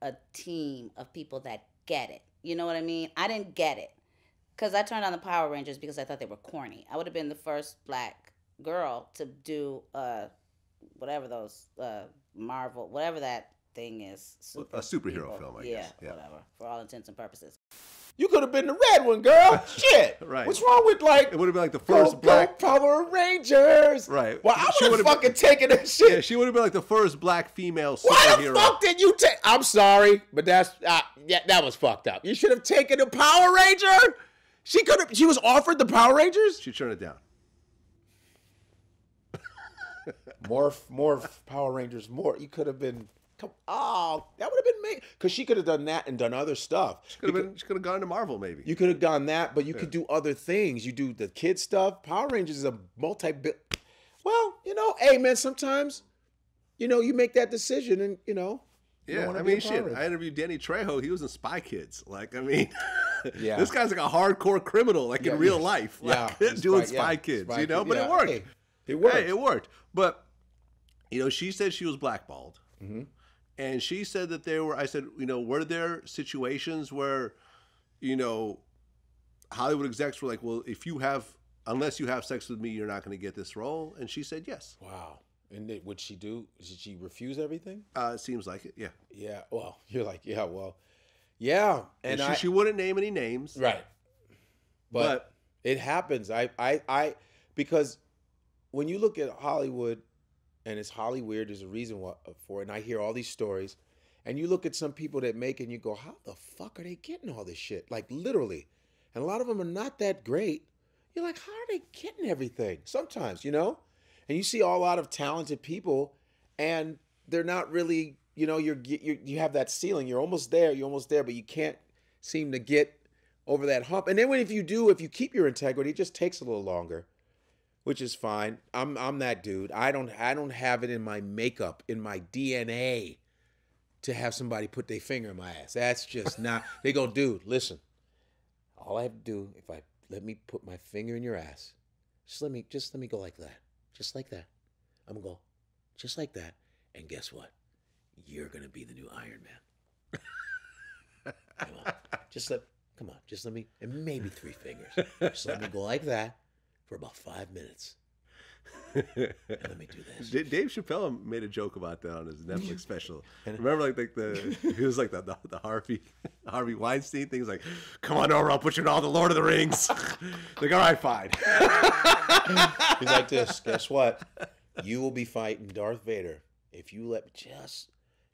a team of people that get it. You know what I mean? I didn't get it because I turned on the Power Rangers because I thought they were corny. I would have been the first black girl to do whatever those Marvel, whatever that thing is. A superhero people. Film, I guess. Yeah, whatever, for all intents and purposes. You could have been the red one, girl. Shit. Right. What's wrong with, like... It would have been like the first black... Power Rangers. Right. Well, I would have fucking taken that shit. Yeah, she would have been like the first black female superhero. Why the fuck did you take... I'm sorry, but that's... yeah, that was fucked up. You should have taken the Power Ranger. She could have... She was offered the Power Rangers? She turned it down. Morph, Power Rangers, more. You could have been... Oh, that would have been me. Because she could have done that and done other stuff. She could have gone to Marvel, maybe. You could have done that, but you could do other things. You do the kid stuff. Power Rangers is a multi-bit. Well, you know, hey, man, sometimes, you know, you make that decision and, you know. Yeah, I mean, shit, I interviewed Danny Trejo. He was in Spy Kids. Like, I mean, yeah. This guy's like a hardcore criminal, like in real life. Like, yeah. Doing Spy Kids, you know? But it worked. Hey, it worked. Hey, it worked. But, you know, she said she was blackballed. Mm-hmm. And she said that there were, I said, you know, were there situations where, you know, Hollywood execs were like, well, if you have, unless you have sex with me, you're not going to get this role. And she said, yes. Wow. And what'd she do? Did she refuse everything? It seems like it. Yeah. Yeah. Well, you're like, yeah, well, yeah. And she wouldn't name any names. Right. But it happens. Because when you look at Hollywood, and it's Hollyweird, there's a reason for it. And I hear all these stories. And you look at some people that make it and you go, how the fuck are they getting all this shit? Like, literally. And a lot of them are not that great. You're like, how are they getting everything? Sometimes, you know? And you see a lot of talented people and they're not really, you know, you have that ceiling. You're almost there, but you can't seem to get over that hump. And then if you do, if you keep your integrity, it just takes a little longer. Which is fine. I'm that dude. I don't have it in my makeup, in my DNA, to have somebody put their finger in my ass. That's just not. They go, dude, listen. All I have to do, if I let me put my finger in your ass, just let me go like that, just like that. I'm gonna go, just like that. And guess what? You're gonna be the new Iron Man. Come on, just let me, and maybe three fingers. Just let me go like that. For about 5 minutes. Let me do this. Dave Chappelle made a joke about that on his Netflix special. Remember, like he was like the Harvey Weinstein thing. He's like, "Come on over, I'll put you in all the Lord of the Rings." Like, all right, fine. He's like this. Guess what? You will be fighting Darth Vader if you let me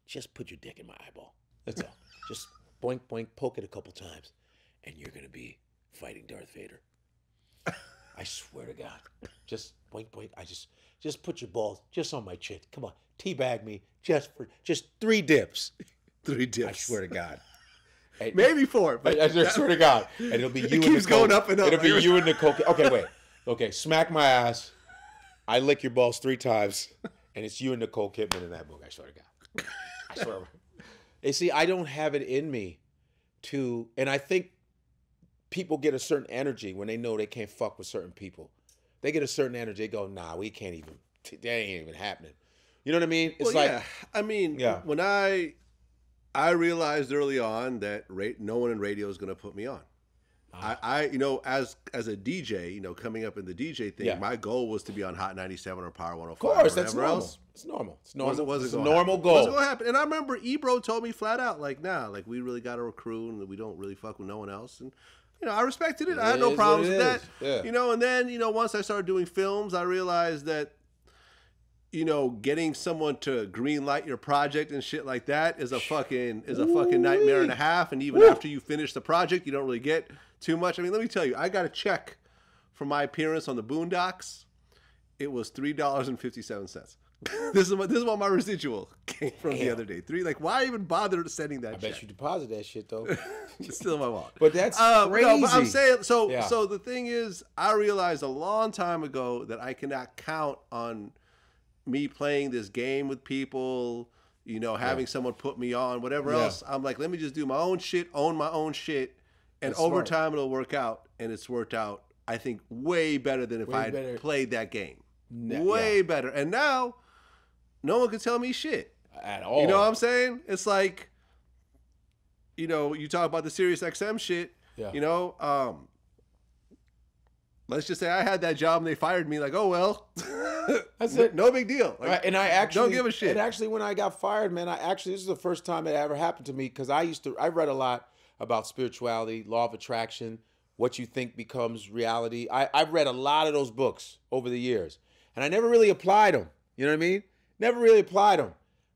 just put your dick in my eyeball. That's all. Just boink boink, poke it a couple times, and you're gonna be fighting Darth Vader. I swear to God, just wait, wait. I just put your balls just on my chin. Come on, teabag me just for 3 dips. 3 dips. I swear to God. And, maybe 4, but I swear to God, and it'll be you. It keeps going up and up. It'll be you and Nicole. Okay, wait. Okay, smack my ass. I lick your balls 3 times, and it's you and Nicole Kidman in that movie. I swear to God. I swear. You see, I don't have it in me to, and I think. People get a certain energy when they know they can't fuck with certain people. They get a certain energy. They go, nah, we can't even. That ain't even happening. You know what I mean? It's like, yeah. I mean, yeah. When I realized early on that no one in radio is going to put me on. I you know, as a DJ, you know, coming up in the DJ thing, my goal was to be on Hot 97 or Power 105. Of course, that's normal. Else. It's normal. It's normal. It's a normal goal. It wasn't going to happen. And I remember Ebro told me flat out, like, nah, like we really got to recruit and we don't really fuck with no one else. And you know, I respected it. I had no problems with that. Yeah. You know, and then, you know, once I started doing films, I realized that, you know, getting someone to green light your project and shit like that is a fucking nightmare and a half. And even after you finish the project, you don't really get too much. I mean, let me tell you, I got a check for my appearance on the Boondocks. It was $3.57. This is what my residual came from the other day. Like, why even bother sending that? I bet you deposit that shit though. It's still in my wallet. But that's crazy. No, but I'm saying so the thing is, I realized a long time ago that I cannot count on me playing this game with people, you know, having someone put me on, whatever else. I'm like, let me just do my own shit, own my own shit, and that's over time it'll work out. And it's worked out, I think, way better than if I had played that game. Way better. And now, no one can tell me shit. At all. You know what I'm saying? It's like, you know, you talk about the SiriusXM shit, you know, let's just say I had that job and they fired me. Like, oh, well, that's it. No big deal. Like, right. And I actually don't give a shit. And actually, when I got fired, man, this is the first time it ever happened to me, because I read a lot about spirituality, law of attraction, what you think becomes reality. I've read a lot of those books over the years and I never really applied them. You know what I mean? Never really applied them.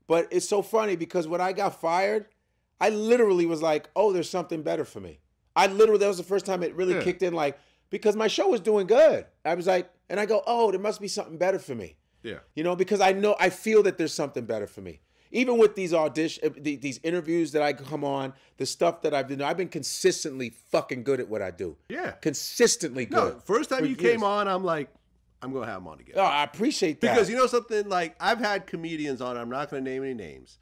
But it's so funny because when I got fired, I literally was like, oh, there's something better for me. That was the first time it really kicked in, like, because my show was doing good. I was like, and I go, oh, there must be something better for me. Yeah. You know, because I feel that there's something better for me. Even with these these interviews that I come on, the stuff that I've done, I've been consistently fucking good at what I do. Yeah. Consistently good. No, first time you came on, I'm like, I'm going to have him on again. Oh, I appreciate that. Because you know something, like, I've had comedians on, I'm not going to name any names,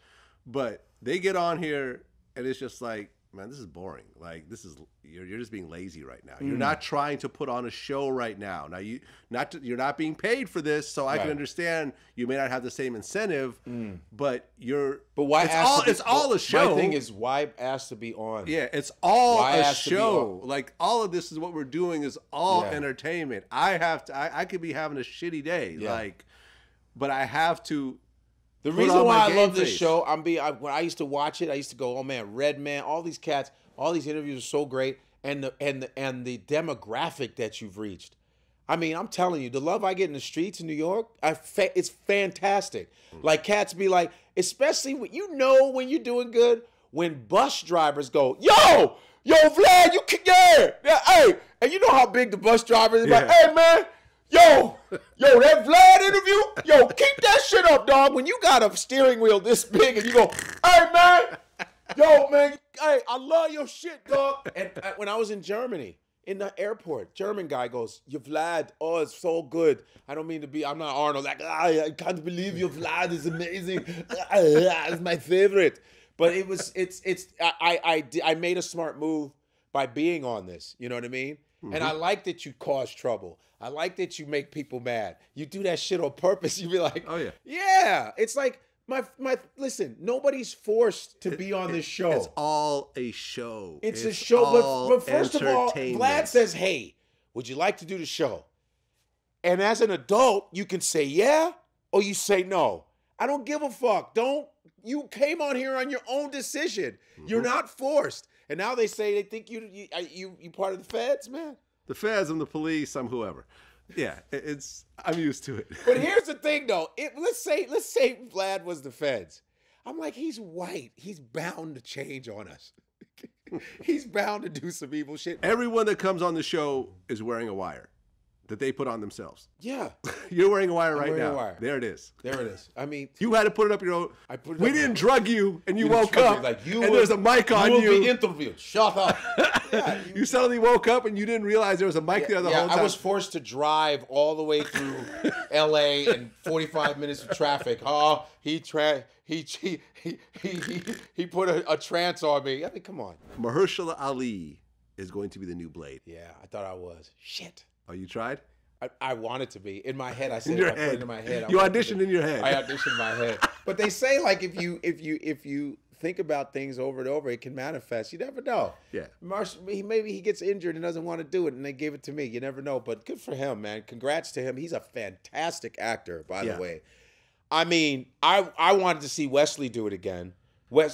but they get on here and it's just like, man, this is boring. Like, this is, you're just being lazy right now. You're not trying to put on a show right now. Now you're not being paid for this, so I can understand you may not have the same incentive, but you're. But why? It's all a show. My thing is, why ask to be on? Yeah, it's all a show. Like, all of this is what we're doing is all entertainment. I could be having a shitty day, like, but I have to. The reason why I love this show, when I used to watch it, I used to go, "Oh man, Redman, all these cats, all these interviews are so great," and the demographic that you've reached. I mean, I'm telling you, the love I get in the streets in New York, it's fantastic. Like, cats be like, especially when when you're doing good, when bus drivers go, "Yo, Vlad, you can hey," and you know how big the bus driver is, like, "Hey man, yo, that Vlad interview, yo, keep that shit up, dog." When you got a steering wheel this big and you go, "Hey, man, yo, man, hey, I love your shit, dog." And when I was in Germany, in the airport, German guy goes, "Your Vlad, oh, it's so good. I don't mean to be, I'm not Arnold, like, I can't believe your Vlad is amazing. It's my favorite." But it was, I made a smart move by being on this, you know what I mean? And I like that you cause trouble. I like that you make people mad. You do that shit on purpose. You be like, "Oh yeah, yeah." It's like my. Listen, nobody's forced to be on this show. It's all a show. It's a show. But first of all, Vlad says, "Hey, would you like to do the show?" And as an adult, you can say yeah or you say no. I don't give a fuck. Don't. You came on here on your own decision. You're not forced. And now they say they think you part of the feds, man. The feds, I'm the police, I'm whoever. Yeah, I'm used to it. But here's the thing, though. Let's say Vlad was the feds. I'm like, he's white. He's bound to change on us. He's bound to do some evil shit. Everyone that comes on the show is wearing a wire that they put on themselves. Yeah. You're wearing a wire right now. There it is. There it is. I mean, you had to put it up your own. I put it up. We didn't drug you and you woke up like there's a mic on you. You will be interviewed. Shut up. Yeah, you suddenly woke up and you didn't realize there was a mic there the whole time. I was forced to drive all the way through LA and 45 minutes of traffic. Oh, he put a trance on me. I mean, come on. Mahershala Ali is going to be the new Blade. Yeah, I thought I was. Shit. Oh, you tried? I wanted to be. In my head, I said, I put it in my head. You auditioned in your head. I auditioned in my head. But they say, like, if you think about things over and over, it can manifest. You never know. Yeah. Maybe he gets injured and doesn't want to do it, and they gave it to me. You never know. But good for him, man. Congrats to him. He's a fantastic actor, by the way. I mean, I wanted to see Wesley do it again.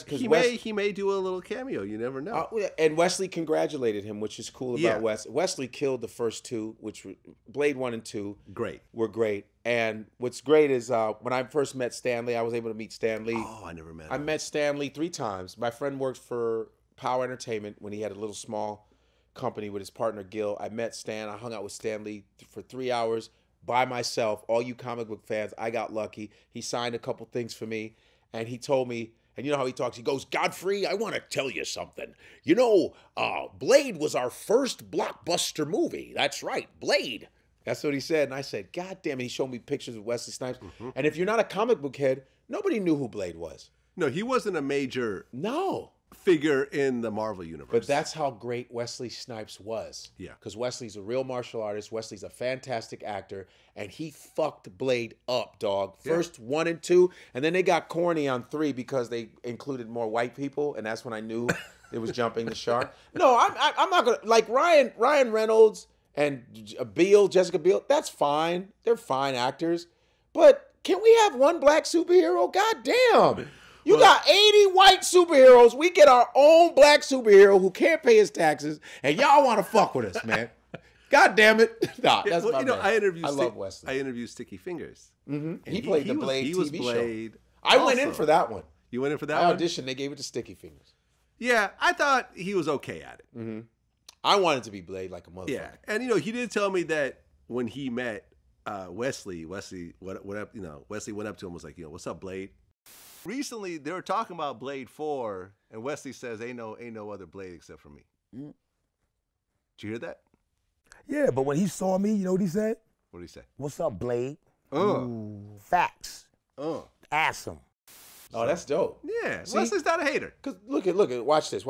He may do a little cameo. You never know. And Wesley congratulated him, which is cool about Wes. Wesley killed the first two, which were Blade 1 and 2. Great. Were great. And what's great is when I first met Stan Lee, I was able to meet Stan Lee. Oh, I never met him. I met Stan Lee 3 times. My friend worked for Power Entertainment when he had a little small company with his partner, Gil. I met Stan. I hung out with Stan Lee for 3 hours by myself. All you comic book fans, I got lucky. He signed a couple things for me, and he told me, and you know how he talks. He goes, "Godfrey, I want to tell you something. You know, Blade was our first blockbuster movie. That's right, Blade." That's what he said. And I said, "God damn it." He showed me pictures of Wesley Snipes. And if you're not a comic book head, nobody knew who Blade was. No, he wasn't a major. No. figure in the Marvel universe. But that's how great Wesley Snipes was. Yeah. Because Wesley's a real martial artist. Wesley's a fantastic actor. And he fucked Blade up, dog. First 1 and 2. And then they got corny on 3 because they included more white people. And that's when I knew it was jumping the shark. No, I'm not going to. Like Ryan Reynolds and Biel, Jessica Biel, that's fine. They're fine actors. But can we have one black superhero? God damn. You got 80 white superheroes. We get our own black superhero who can't pay his taxes, and y'all want to fuck with us, man. God damn it. Nah, that's my man. I love Wesley. I interviewed Sticky Fingers. Mm-hmm. He played the Blade TV show. I went in for that one. You went in for that one? I auditioned. They gave it to Sticky Fingers. Yeah, I thought he was okay at it. Mm-hmm. I wanted to be Blade like a motherfucker. Yeah, and, you know, he did tell me that when he met Wesley went up to him and was like, you know, what's up, Blade? Recently, they were talking about Blade 4, and Wesley says, ain't no other Blade except for me. Mm. Did you hear that? Yeah, but when he saw me, you know what he said? What did he say? What's up, Blade? Ooh, facts. Awesome. Oh, that's dope. Yeah, see? Wesley's not a hater. Cause look at, watch this.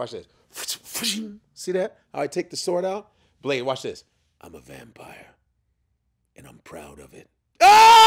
See that? How I take the sword out? Blade, watch this. I'm a vampire, and I'm proud of it. Oh!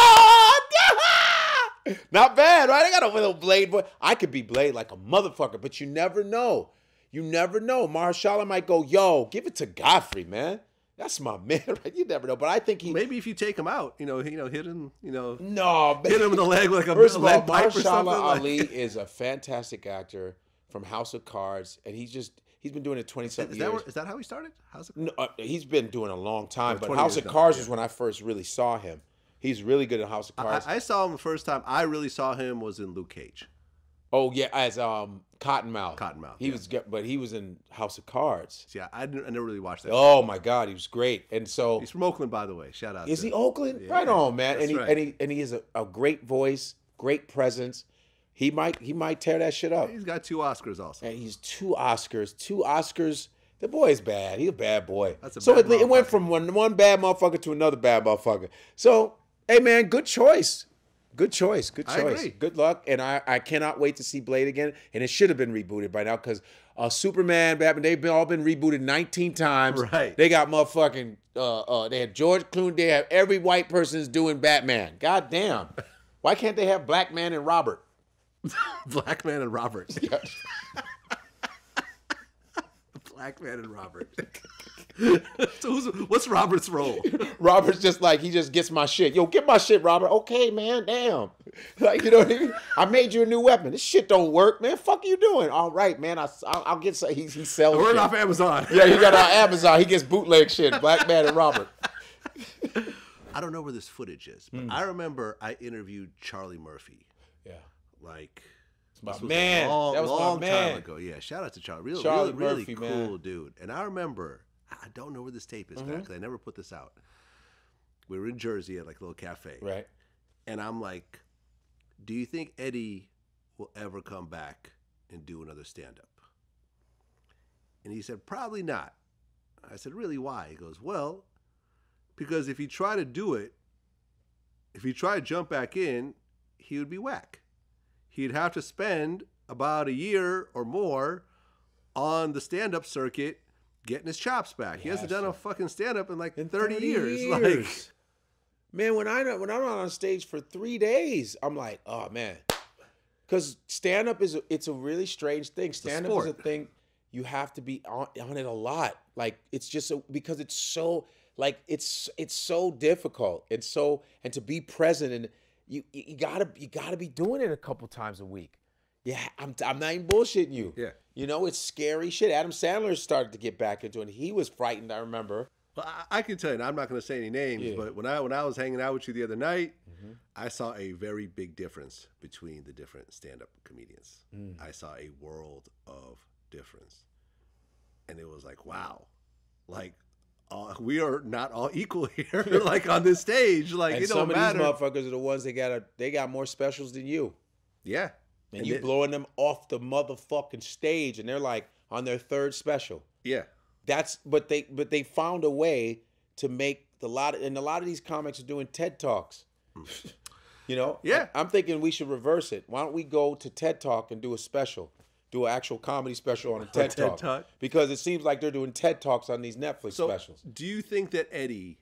Not bad, right? I got a little Blade, but I could be Blade like a motherfucker, but you never know. You never know. Mahershala might go, yo, give it to Godfrey, man. That's my man, right? You never know, but I think he... Maybe if you take him out, you know, hit him, you know... No, man. Hit him in the leg like a lead pipe or something. First of all, Mahershala Ali is a fantastic actor from House of Cards, and he's been doing it 20-something years. Is that how he started? House of Cards? No, he's been doing it a long time, but House of Cards was when I first really saw him. He's really good at House of Cards. I saw him the first time. I really saw him was in Luke Cage. Oh yeah, as Cottonmouth. Cottonmouth. He was in House of Cards. Yeah, I never really watched that. Oh my God, he was great. And so he's from Oakland, by the way. Shout out. Is he Oakland? Yeah. Right on, man. That's and he is a great voice, great presence. He might tear that shit up. He's got 2 Oscars also. And he's 2 Oscars. The boy is bad. He's a bad boy. That's a bad it went from one bad motherfucker to another bad motherfucker. So. Hey, man, good choice. Good choice. Good choice. I agree. Good luck. And I cannot wait to see Blade again. And it should have been rebooted by now because Superman, Batman, they've all been rebooted 19 times. Right. They got motherfucking, they had George Clooney. They have every white person's doing Batman. God damn. Why can't they have Black Man and Robert? Black Man and Robert. Yeah. Black Man and Robert. So what's Robert's role? Robert's just like, he just gets my shit. Yo, get my shit, Robert. Okay, man, damn. Like, you know what I mean? I made you a new weapon. This shit don't work, man. Fuck you doing? All right, man, I'll get some. He sells shit. We're off Amazon. Yeah, he got on Amazon. He gets bootleg shit, Black Man and Robert. I don't know where this footage is, but I remember I interviewed Charlie Murphy. Yeah. Like... My man, that was long time ago. Yeah, shout out to Charlie. Really cool dude. And I remember, I don't know where this tape is now because I never put this out. We were in Jersey at like a little cafe, right? And I'm like, do you think Eddie will ever come back and do another stand-up? And he said, probably not. I said, really? Why? He goes, well, because if he tried to do it, if he tried to jump back in, he would be whack. He'd have to spend about a year or more on the stand-up circuit getting his chops back. Yeah, he hasn't done a fucking stand-up in like 30 years. Like, man, when I'm on stage for 3 days, I'm like, oh, man. Because stand-up is, it's a really strange thing. Stand-up is a thing you have to be on it a lot. Like, it's just because it's so, like, it's so difficult. It's so, and to be present and, You gotta be doing it a couple times a week. Yeah, I'm not even bullshitting you. Yeah, you know it's scary shit. Adam Sandler started to get back into it. He was frightened. I remember. Well, I can tell you, I'm not gonna say any names, but when I was hanging out with you the other night, I saw a very big difference between the different stand-up comedians. I saw a world of difference, and it was like, wow, like. We are not all equal here, like on this stage. Like and it don't matter. Some of these motherfuckers are the ones that they got more specials than you. Yeah, and you blowing them off the motherfucking stage, and they're like on their 3rd special. Yeah, but they found a way to make a lot of these comics are doing TED Talks. You know. Yeah, I'm thinking we should reverse it. Why don't we go to TED Talk and do a special? do an actual comedy special on a TED Talk. Because it seems like they're doing TED Talks on these Netflix specials. Do you think that Eddie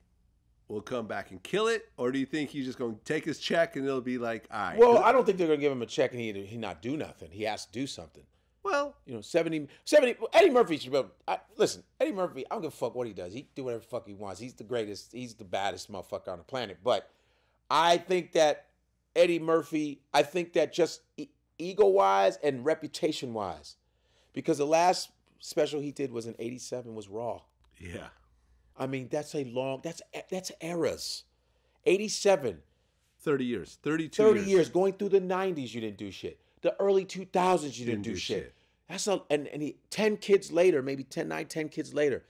will come back and kill it? Or do you think he's just going to take his check and it'll be like, all right. Well, I don't think they're going to give him a check and he not do nothing. He has to do something. Well, you know, 70, Eddie Murphy should be able, listen, Eddie Murphy, I don't give a fuck what he does. He can do whatever the fuck he wants. He's the greatest, he's the baddest motherfucker on the planet. But I think that Eddie Murphy, I think that just ego-wise and reputation-wise, because the last special he did was in '87 was Raw. Yeah. I mean, that's a long, that's eras. 87. 30 years, 32 30 years. Going through the 90s, you didn't do shit. The early 2000s, you didn't do shit. That's a, and he, 10 kids later, maybe 10 kids later.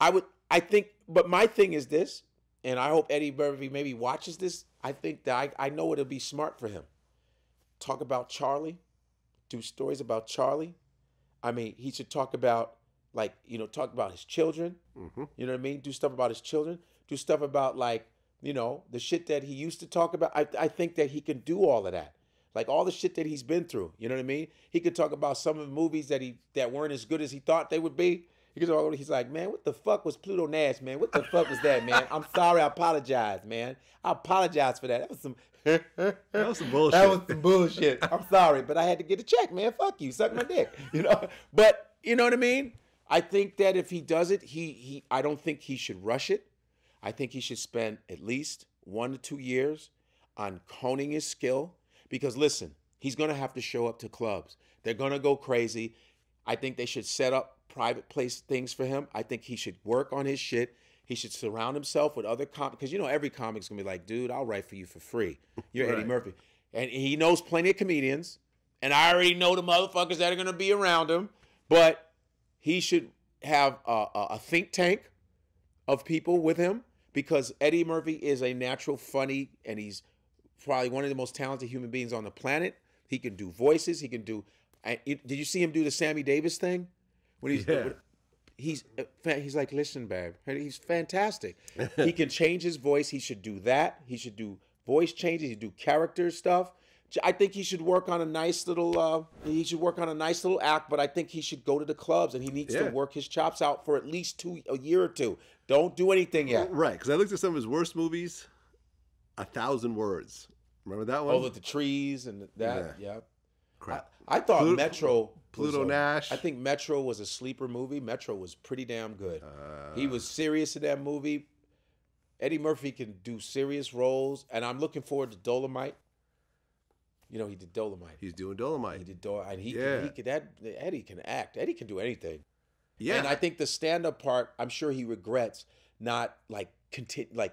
I think, but my thing is this, and I hope Eddie Murphy maybe watches this. I think that I know it'll be smart for him. Talk about Charlie, do stories about Charlie. I mean, he should talk about, like, you know, talk about his children. Mm-hmm. You know what I mean? Do stuff about his children. Do stuff about, like, you know, the shit that he used to talk about. I think that he can do all of that. Like, all the shit that he's been through. You know what I mean? He could talk about some of the movies that that weren't as good as he thought they would be. He could talk, he's like, man, what the fuck was Pluto Nash, man? What the fuck was that, man? I'm sorry. I apologize, man. I apologize for that. That was some... That was some bullshit. I'm sorry, but I had to get a check, man. Fuck you. Suck my dick. You know? But you know what I mean? I think that if he does it, he I don't think he should rush it. I think he should spend at least 1 to 2 years on honing his skill. Because listen, he's gonna have to show up to clubs. They're gonna go crazy. I think they should set up private place things for him. I think he should work on his shit. He should surround himself with other comics. Because, you know, every comic's going to be like, dude, I'll write for you for free. You're right. Eddie Murphy. And he knows plenty of comedians. And I already know the motherfuckers that are going to be around him. But he should have a think tank of people with him. Because Eddie Murphy is a natural funny. And he's probably one of the most talented human beings on the planet. He can do voices. He can do... did you see him do the Sammy Davis thing? When he's... Yeah. He's like, listen, babe. He's fantastic. He can change his voice. He should do that. He should do voice changes. He should do character stuff. I think he should work on a nice little. He should work on a nice little act. But I think he should go to the clubs and he needs to work his chops out for at least a year or two. Don't do anything yet. Right, because I looked at some of his worst movies. 1,000 Words. Remember that one? Oh, with the trees and that. Yeah. Crap. I thought Pluto Nash. I think Metro was a sleeper movie. Metro was pretty damn good. He was serious in that movie. Eddie Murphy can do serious roles, and I'm looking forward to Dolomite. You know, he did Dolomite. He's doing Dolomite. He did Dolomite. Eddie can act. Eddie can do anything. Yeah. And I think the stand-up part, I'm sure he regrets not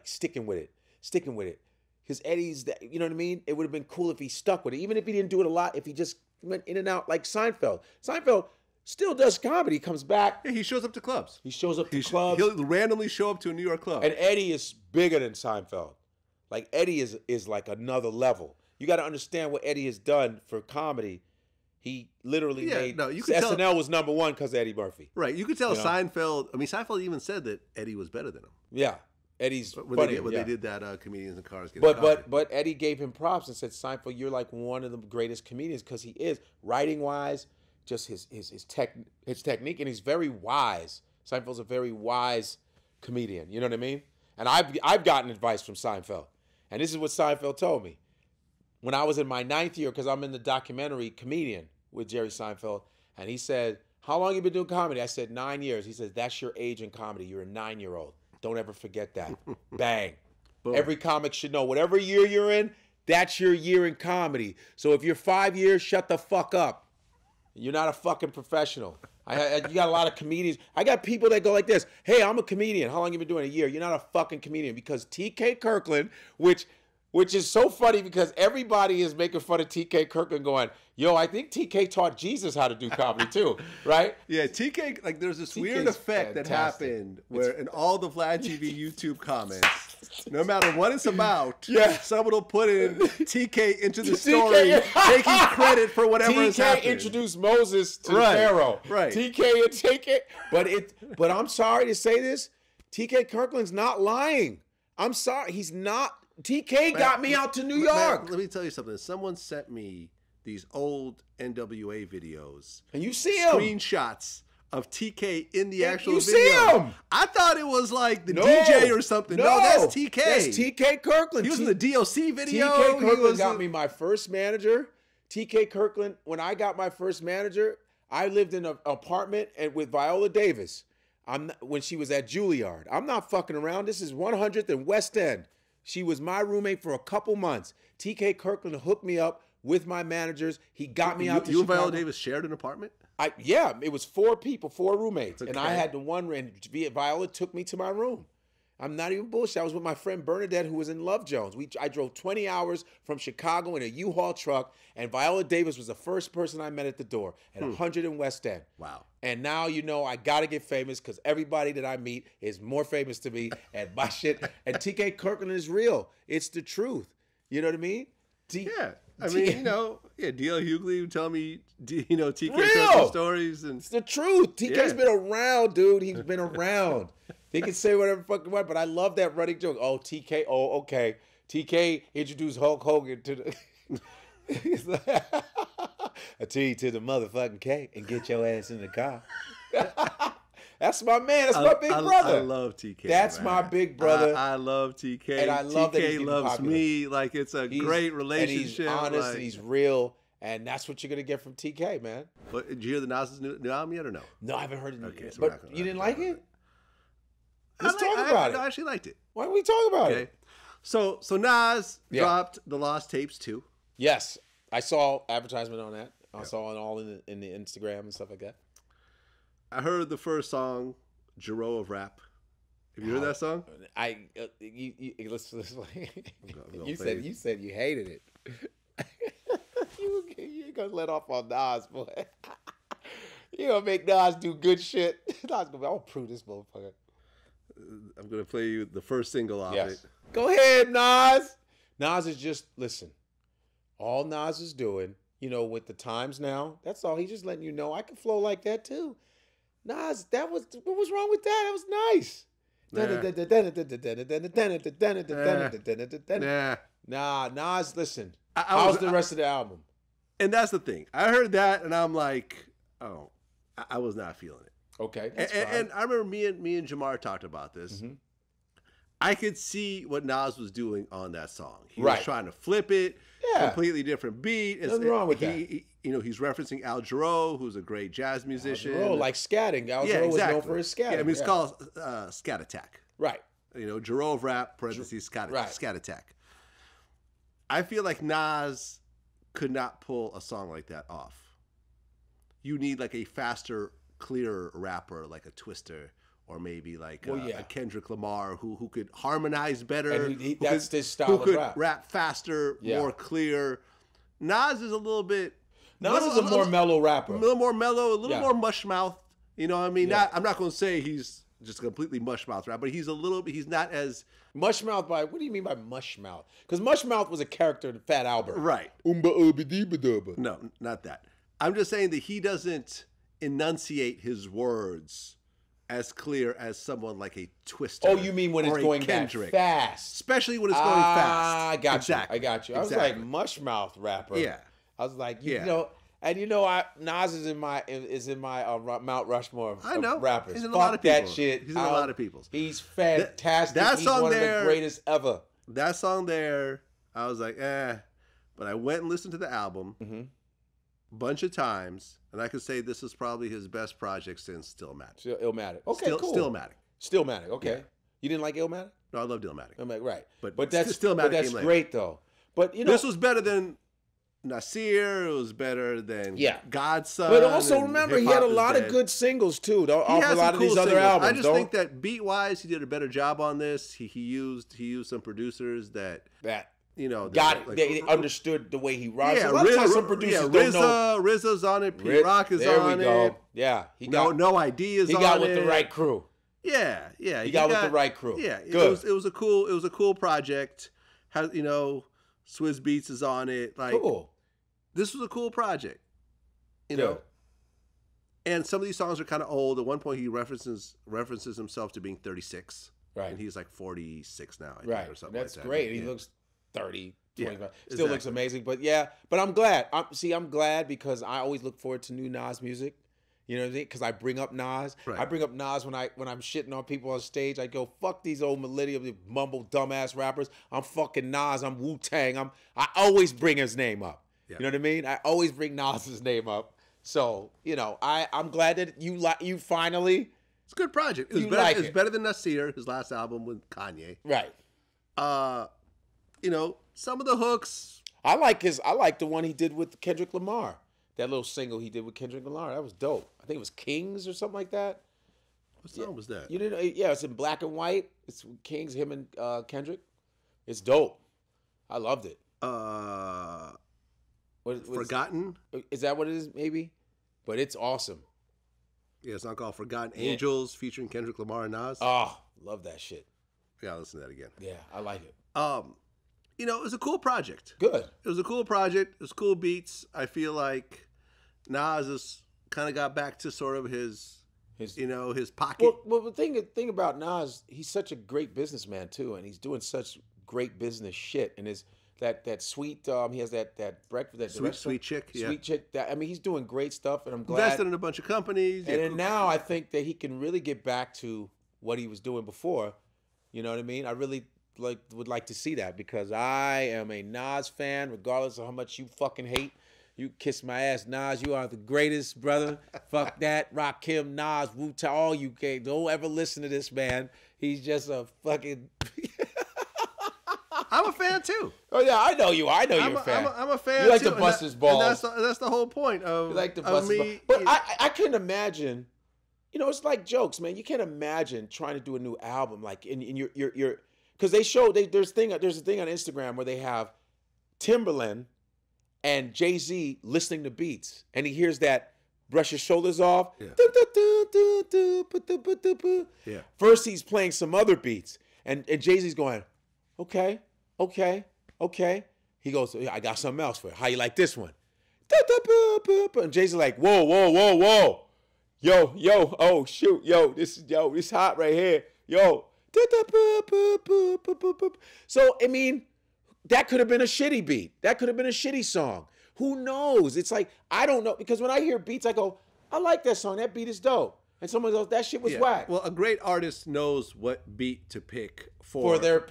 sticking with it. Because Eddie's, you know what I mean? It would have been cool if he stuck with it. Even if he didn't do it a lot, if he just went in and out like Seinfeld. Seinfeld still does comedy, comes back. Yeah, he shows up to clubs. He shows up to clubs. He'll randomly show up to a New York club. And Eddie is bigger than Seinfeld. Like, Eddie is like another level. You got to understand what Eddie has done for comedy. He literally made... No, you could SNL tell, was #1 because of Eddie Murphy. Right, you could tell Seinfeld... I mean, Seinfeld even said that Eddie was better than him. Yeah. Eddie's when they did that comedians in cars. But Eddie gave him props and said, Seinfeld, you're like one of the greatest comedians because he is writing wise, just his technique, and he's very wise. Seinfeld's a very wise comedian. You know what I mean? And I've gotten advice from Seinfeld, and this is what Seinfeld told me when I was in my 9th year because I'm in the documentary Comedian with Jerry Seinfeld, and he said, "How long have you been doing comedy?" I said, 9 years. He says, "That's your age in comedy. You're a 9-year-old." Don't ever forget that. Bang. Boom. Every comic should know whatever year you're in, that's your year in comedy. So if you're 5 years, shut the fuck up. You're not a fucking professional. You got a lot of comedians. I got people that go like this. Hey, I'm a comedian. How long have you been doing? A year. You're not a fucking comedian. Because T.K. Kirkland, which is so funny because everybody is making fun of T.K. Kirkland going, yo, I think T.K. taught Jesus how to do comedy too, right? Yeah, T.K., like there's this weird effect that happened where in all the Vlad TV YouTube comments, no matter what it's about, someone will put in T.K. into the story, taking credit for whatever has happened. T.K. introduced Moses to Pharaoh. Right. But I'm sorry to say this, T.K. Kirkland's not lying. I'm sorry, he's not. TK got me out to New York. Let me tell you something. Someone sent me these old NWA videos. And you see them. Screenshots of TK in the actual video. You see him. I thought it was like the DJ or something. No, that's TK. That's TK Kirkland. He was in the DOC video. TK Kirkland got me my first manager. TK Kirkland, when I got my first manager, I lived in an apartment with Viola Davis when she was at Juilliard. I'm not fucking around. This is 100th and West End. She was my roommate for a couple months. TK Kirkland hooked me up with my managers. He got me out to Chicago. You and Viola Davis shared an apartment? Yeah, it was four people, four roommates. Okay. And I had the one, and Viola took me to my room. I'm not even bullshit. I was with my friend Bernadette, who was in Love Jones. I drove 20 hours from Chicago in a U-Haul truck, and Viola Davis was the first person I met at the door at 100 and West End. Wow. And now, you know, I got to get famous because everybody that I meet is more famous to me and my shit. And TK Kirkland is real. It's the truth. You know what I mean? Yeah. I mean, you know, yeah, D.L. Hughley would tell me, you know, TK Kirkland stories. And it's the truth. TK's been around, dude. He's been around. They can say whatever fucking what, but I love that running joke. Oh, TK, oh, okay. TK introduced Hulk Hogan to the... I tell you to the motherfucking K and get your ass in the car. That's my man. That's my big brother. I love TK. That's my big brother. I love TK. And I love that TK loves me. Like, it's a great relationship. And he's honest and he's real. And that's what you're going to get from TK, man. But did you hear the Nas's new album yet or no? No, I haven't heard it. Okay, so but you didn't like it? Let's talk about it. I actually liked it. Why don't we talk about it? So Nas dropped The Lost Tapes too. Yes. I saw advertisement on that. I saw it all in the Instagram and stuff like that. I heard the first song, Giro of Rap. Have you heard that song? Let's you said you hated it. you ain't gonna let off on Nas, boy. You gonna make Nas do good shit. Nas gonna be, I'll prove this motherfucker. I'm gonna play you the first single off it. Go ahead, Nas. Nas is just listen. All Nas is doing, you know, with the times now. That's all. He's just letting you know I can flow like that too. Nas, what was wrong with that? That was nice. Nah, Nas, listen. How's the rest of the album? And that's the thing. I heard that and I'm like, oh, I was not feeling it. Okay, that's fine. And I remember me and Jamar talked about this. Mm-hmm. I could see what Nas was doing on that song. He was trying to flip it, completely different beat. Nothing wrong with that. You know, he's referencing Al Jarreau, who's a great jazz musician. Al Jarreau, like scatting. Al Jarreau was known for his scatting. Yeah, I mean, it's called Scat Attack. Right. You know, Jarreau of Rap, parentheses, Scat Attack. I feel like Nas could not pull a song like that off. You need like a faster, clearer rapper, like a Twister, or maybe like a Kendrick Lamar who could harmonize better. And that's his style of rap. Rap faster, more clear. Nas is a little bit... Nas is a more mellow rapper. A little more mellow, a little more mush-mouthed. You know what I mean? Yeah. I'm not going to say he's just completely mush-mouthed rap, but he's a little bit... He's not as... Mush-mouthed by... What do you mean by mush-mouthed? Because mush-mouthed was a character in Fat Albert. Right. No, not that. I'm just saying that he doesn't enunciate his words as clear as someone like a Twister. Oh, you mean when it's going Kendrick. That fast. Especially when it's going fast. I got you. I got you. Exactly. I was like mush-mouthed rapper. Yeah. I was like, you know, and you know, Nas is in my Mount Rushmore of, rappers. He's in a lot of people. Fuck that shit. He's in a lot of people's. He's fantastic. He's one of the greatest ever. That song there, I was like, eh. But I went and listened to the album a bunch of times, and I could say this is probably his best project since Stillmatic. Illmatic. Okay, cool. Stillmatic. Okay. Yeah. You didn't like Illmatic? No, I loved Illmatic. Illmatic, right? But that's Stillmatic. But that's great though. But you know, this was better than Nasir, it was better than Godson. But also remember, he had a lot of good singles too. Off a lot of these other albums. I just think that beat-wise, he did a better job on this. He used some producers that you know they understood the way he rhymes. Yeah, a lot of times some producers don't know. RZA's on it. P-Rock is on it. Yeah, he got No ID on it. He got with the right crew. Yeah, he got with the right crew. Yeah, good. It was a cool project. How you know? Swizz Beatz is on it. Like, cool. This was a cool project, you know. And some of these songs are kind of old. At one point, he references himself to being 36, right? And he's like 46 now, I think, or something. That's great. He looks 30, 25. Still looks amazing, but yeah. But I'm glad. I'm glad because I always look forward to new Nas music. You know what I mean? Because I bring up Nas. Right. I bring up Nas when I'm shitting on people on stage. I go, fuck these old millennial mumble dumbass rappers. I'm fucking Nas. I'm Wu Tang. I always bring his name up. Yeah. You know what I mean? I always bring Nas's name up. So you know, I'm glad that you finally. It's a good project. It was better. Like it was better than Nasir, his last album with Kanye. Right. You know, some of the hooks. I like the one he did with Kendrick Lamar. That little single he did with Kendrick Lamar, that was dope. I think it was Kings or something like that. What song was that? You didn't? Yeah, it's in black and white. It's Kings, him and Kendrick. It's dope. I loved it. Forgotten? Is that what it is? Maybe, but it's awesome. Yeah, it's not called Forgotten. Yeah. Angels featuring Kendrick Lamar and Nas. Oh, love that shit. Yeah, I'll listen to that again. Yeah, I like it. You know, it was a cool project. Good. It was a cool project. It was cool beats. I feel like Nas has kind of got back to sort of his pocket. Well, the thing about Nas, he's such a great businessman too, and he's doing such great business shit. And his that sweet he has that breakfast that sweet chick. That, I mean, he's doing great stuff, and I'm glad invested in a bunch of companies. And then now I think that he can really get back to what he was doing before. You know what I mean? I really. Would like to see that because I am a Nas fan, regardless of how much you fucking hate. You kiss my ass, Nas. You are the greatest, brother. Fuck that. Rakim, Nas, Wu-Tang, all you can. Don't ever listen to this man. He's just a fucking... I'm a fan, too. Oh, yeah, I know you. I know you're a fan. I'm a fan, too. You like to bust his balls. That's the whole point of me. Like but yeah. I couldn't imagine... You know, it's like jokes, man. You can't imagine trying to do a new album. Like, in your because they show there's a thing on Instagram where they have Timberland and Jay-Z listening to beats, and he hears that brush your shoulders off. Yeah. Yeah. First he's playing some other beats, and Jay-Z's going, okay. He goes, I got something else for you. How you like this one? And Jay-Z's like, whoa, yo, oh shoot, yo, this hot right here, yo. So, I mean, that could have been a shitty beat. That could have been a shitty song. Who knows? It's like, I don't know. Because when I hear beats, I go, I like that song. That beat is dope. And someone goes, that shit was whack. Well, a great artist knows what beat to pick for their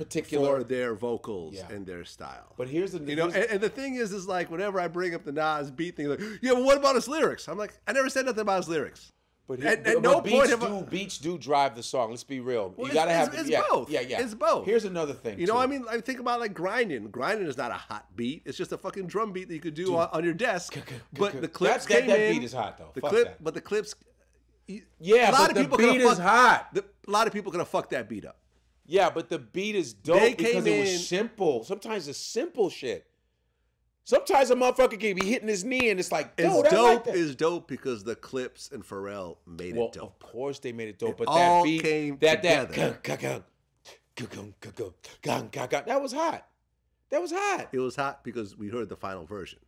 vocals and their style. But here's the thing. You know, and the thing is like, whenever I bring up the Nas beat thing, like, yeah, well, what about his lyrics? I'm like, I never said nothing about his lyrics. But at no point beats do drive the song. Let's be real. Well, you gotta have it's both. Yeah. It's both. Here's another thing. You know, I mean, I think about like grinding. Grinding is not a hot beat. It's just a fucking drum beat that you could do on your desk. But the clips came in. That beat is hot though. But the clips. Yeah, but the beat is hot. A lot of people could have fucked that beat up. Yeah, but the beat is dope because it was simple. Sometimes it's simple shit. Sometimes a motherfucker can be hitting his knee and it's like, dude, dope is dope because the Clips and Pharrell made it dope. Well, of course they made it dope, but that beat came together. That was hot. That was hot. It was hot because we heard the final version.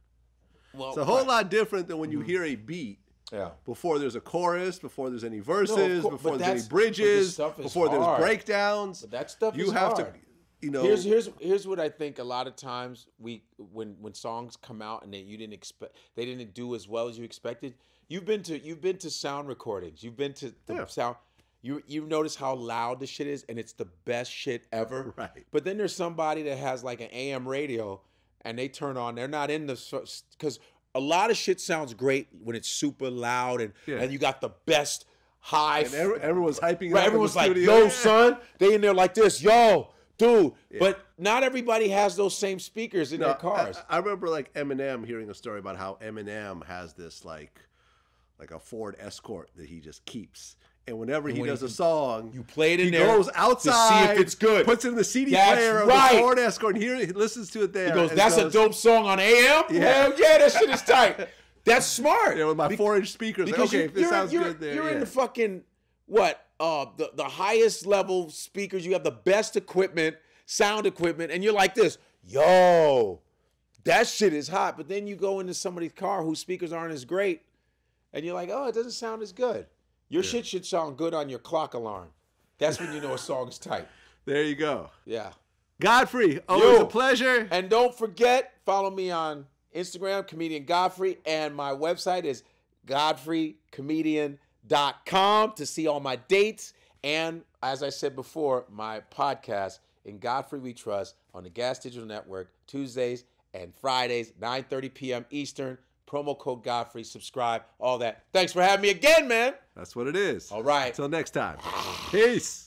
Well, it's a whole lot different than when you hear a beat before there's a chorus, before there's any verses, before there's any bridges, before there's breakdowns. But that stuff is hard. You know, here's what I think. A lot of times when songs come out and they didn't do as well as you expected. You've been to sound recordings. You've been to the sound. You notice how loud the shit is, and it's the best shit ever. Right. But then there's somebody that has like an AM radio, and they turn on. They're not in the because a lot of shit sounds great when it's super loud and you got the best high. And everyone's hyping. Right, everyone's like, yo, son. They in there like this, yo. Dude, but not everybody has those same speakers in their cars. I remember like Eminem hearing a story about how Eminem has this like a Ford Escort that he just keeps. And whenever he does a song, you play it in there. He goes outside to see if it's good. Puts it in the CD player of the Ford Escort and he listens to it there. He goes, that's a dope song on AM? Yeah. Hell yeah, that shit is tight. That's smart. You know, with my 4-inch speakers. Like, okay, if this sounds good there. You're in the fucking, what? The highest level speakers, you have the best equipment, sound equipment, and you're like this, yo, that shit is hot. But then you go into somebody's car whose speakers aren't as great, and you're like, oh, it doesn't sound as good. Your shit should sound good on your clock alarm. That's when you know a song is tight. There you go. Yeah. Godfrey, always a pleasure. And don't forget, follow me on Instagram, Comedian Godfrey, and my website is GodfreyComedian.com to see all my dates. And as I said before, my podcast, In Godfrey We Trust, on the Gas Digital Network, Tuesdays and Fridays, 9:30 p.m. Eastern. Promo code Godfrey, subscribe, all that. Thanks for having me again, man. That's what it is. All right. Until next time. Peace.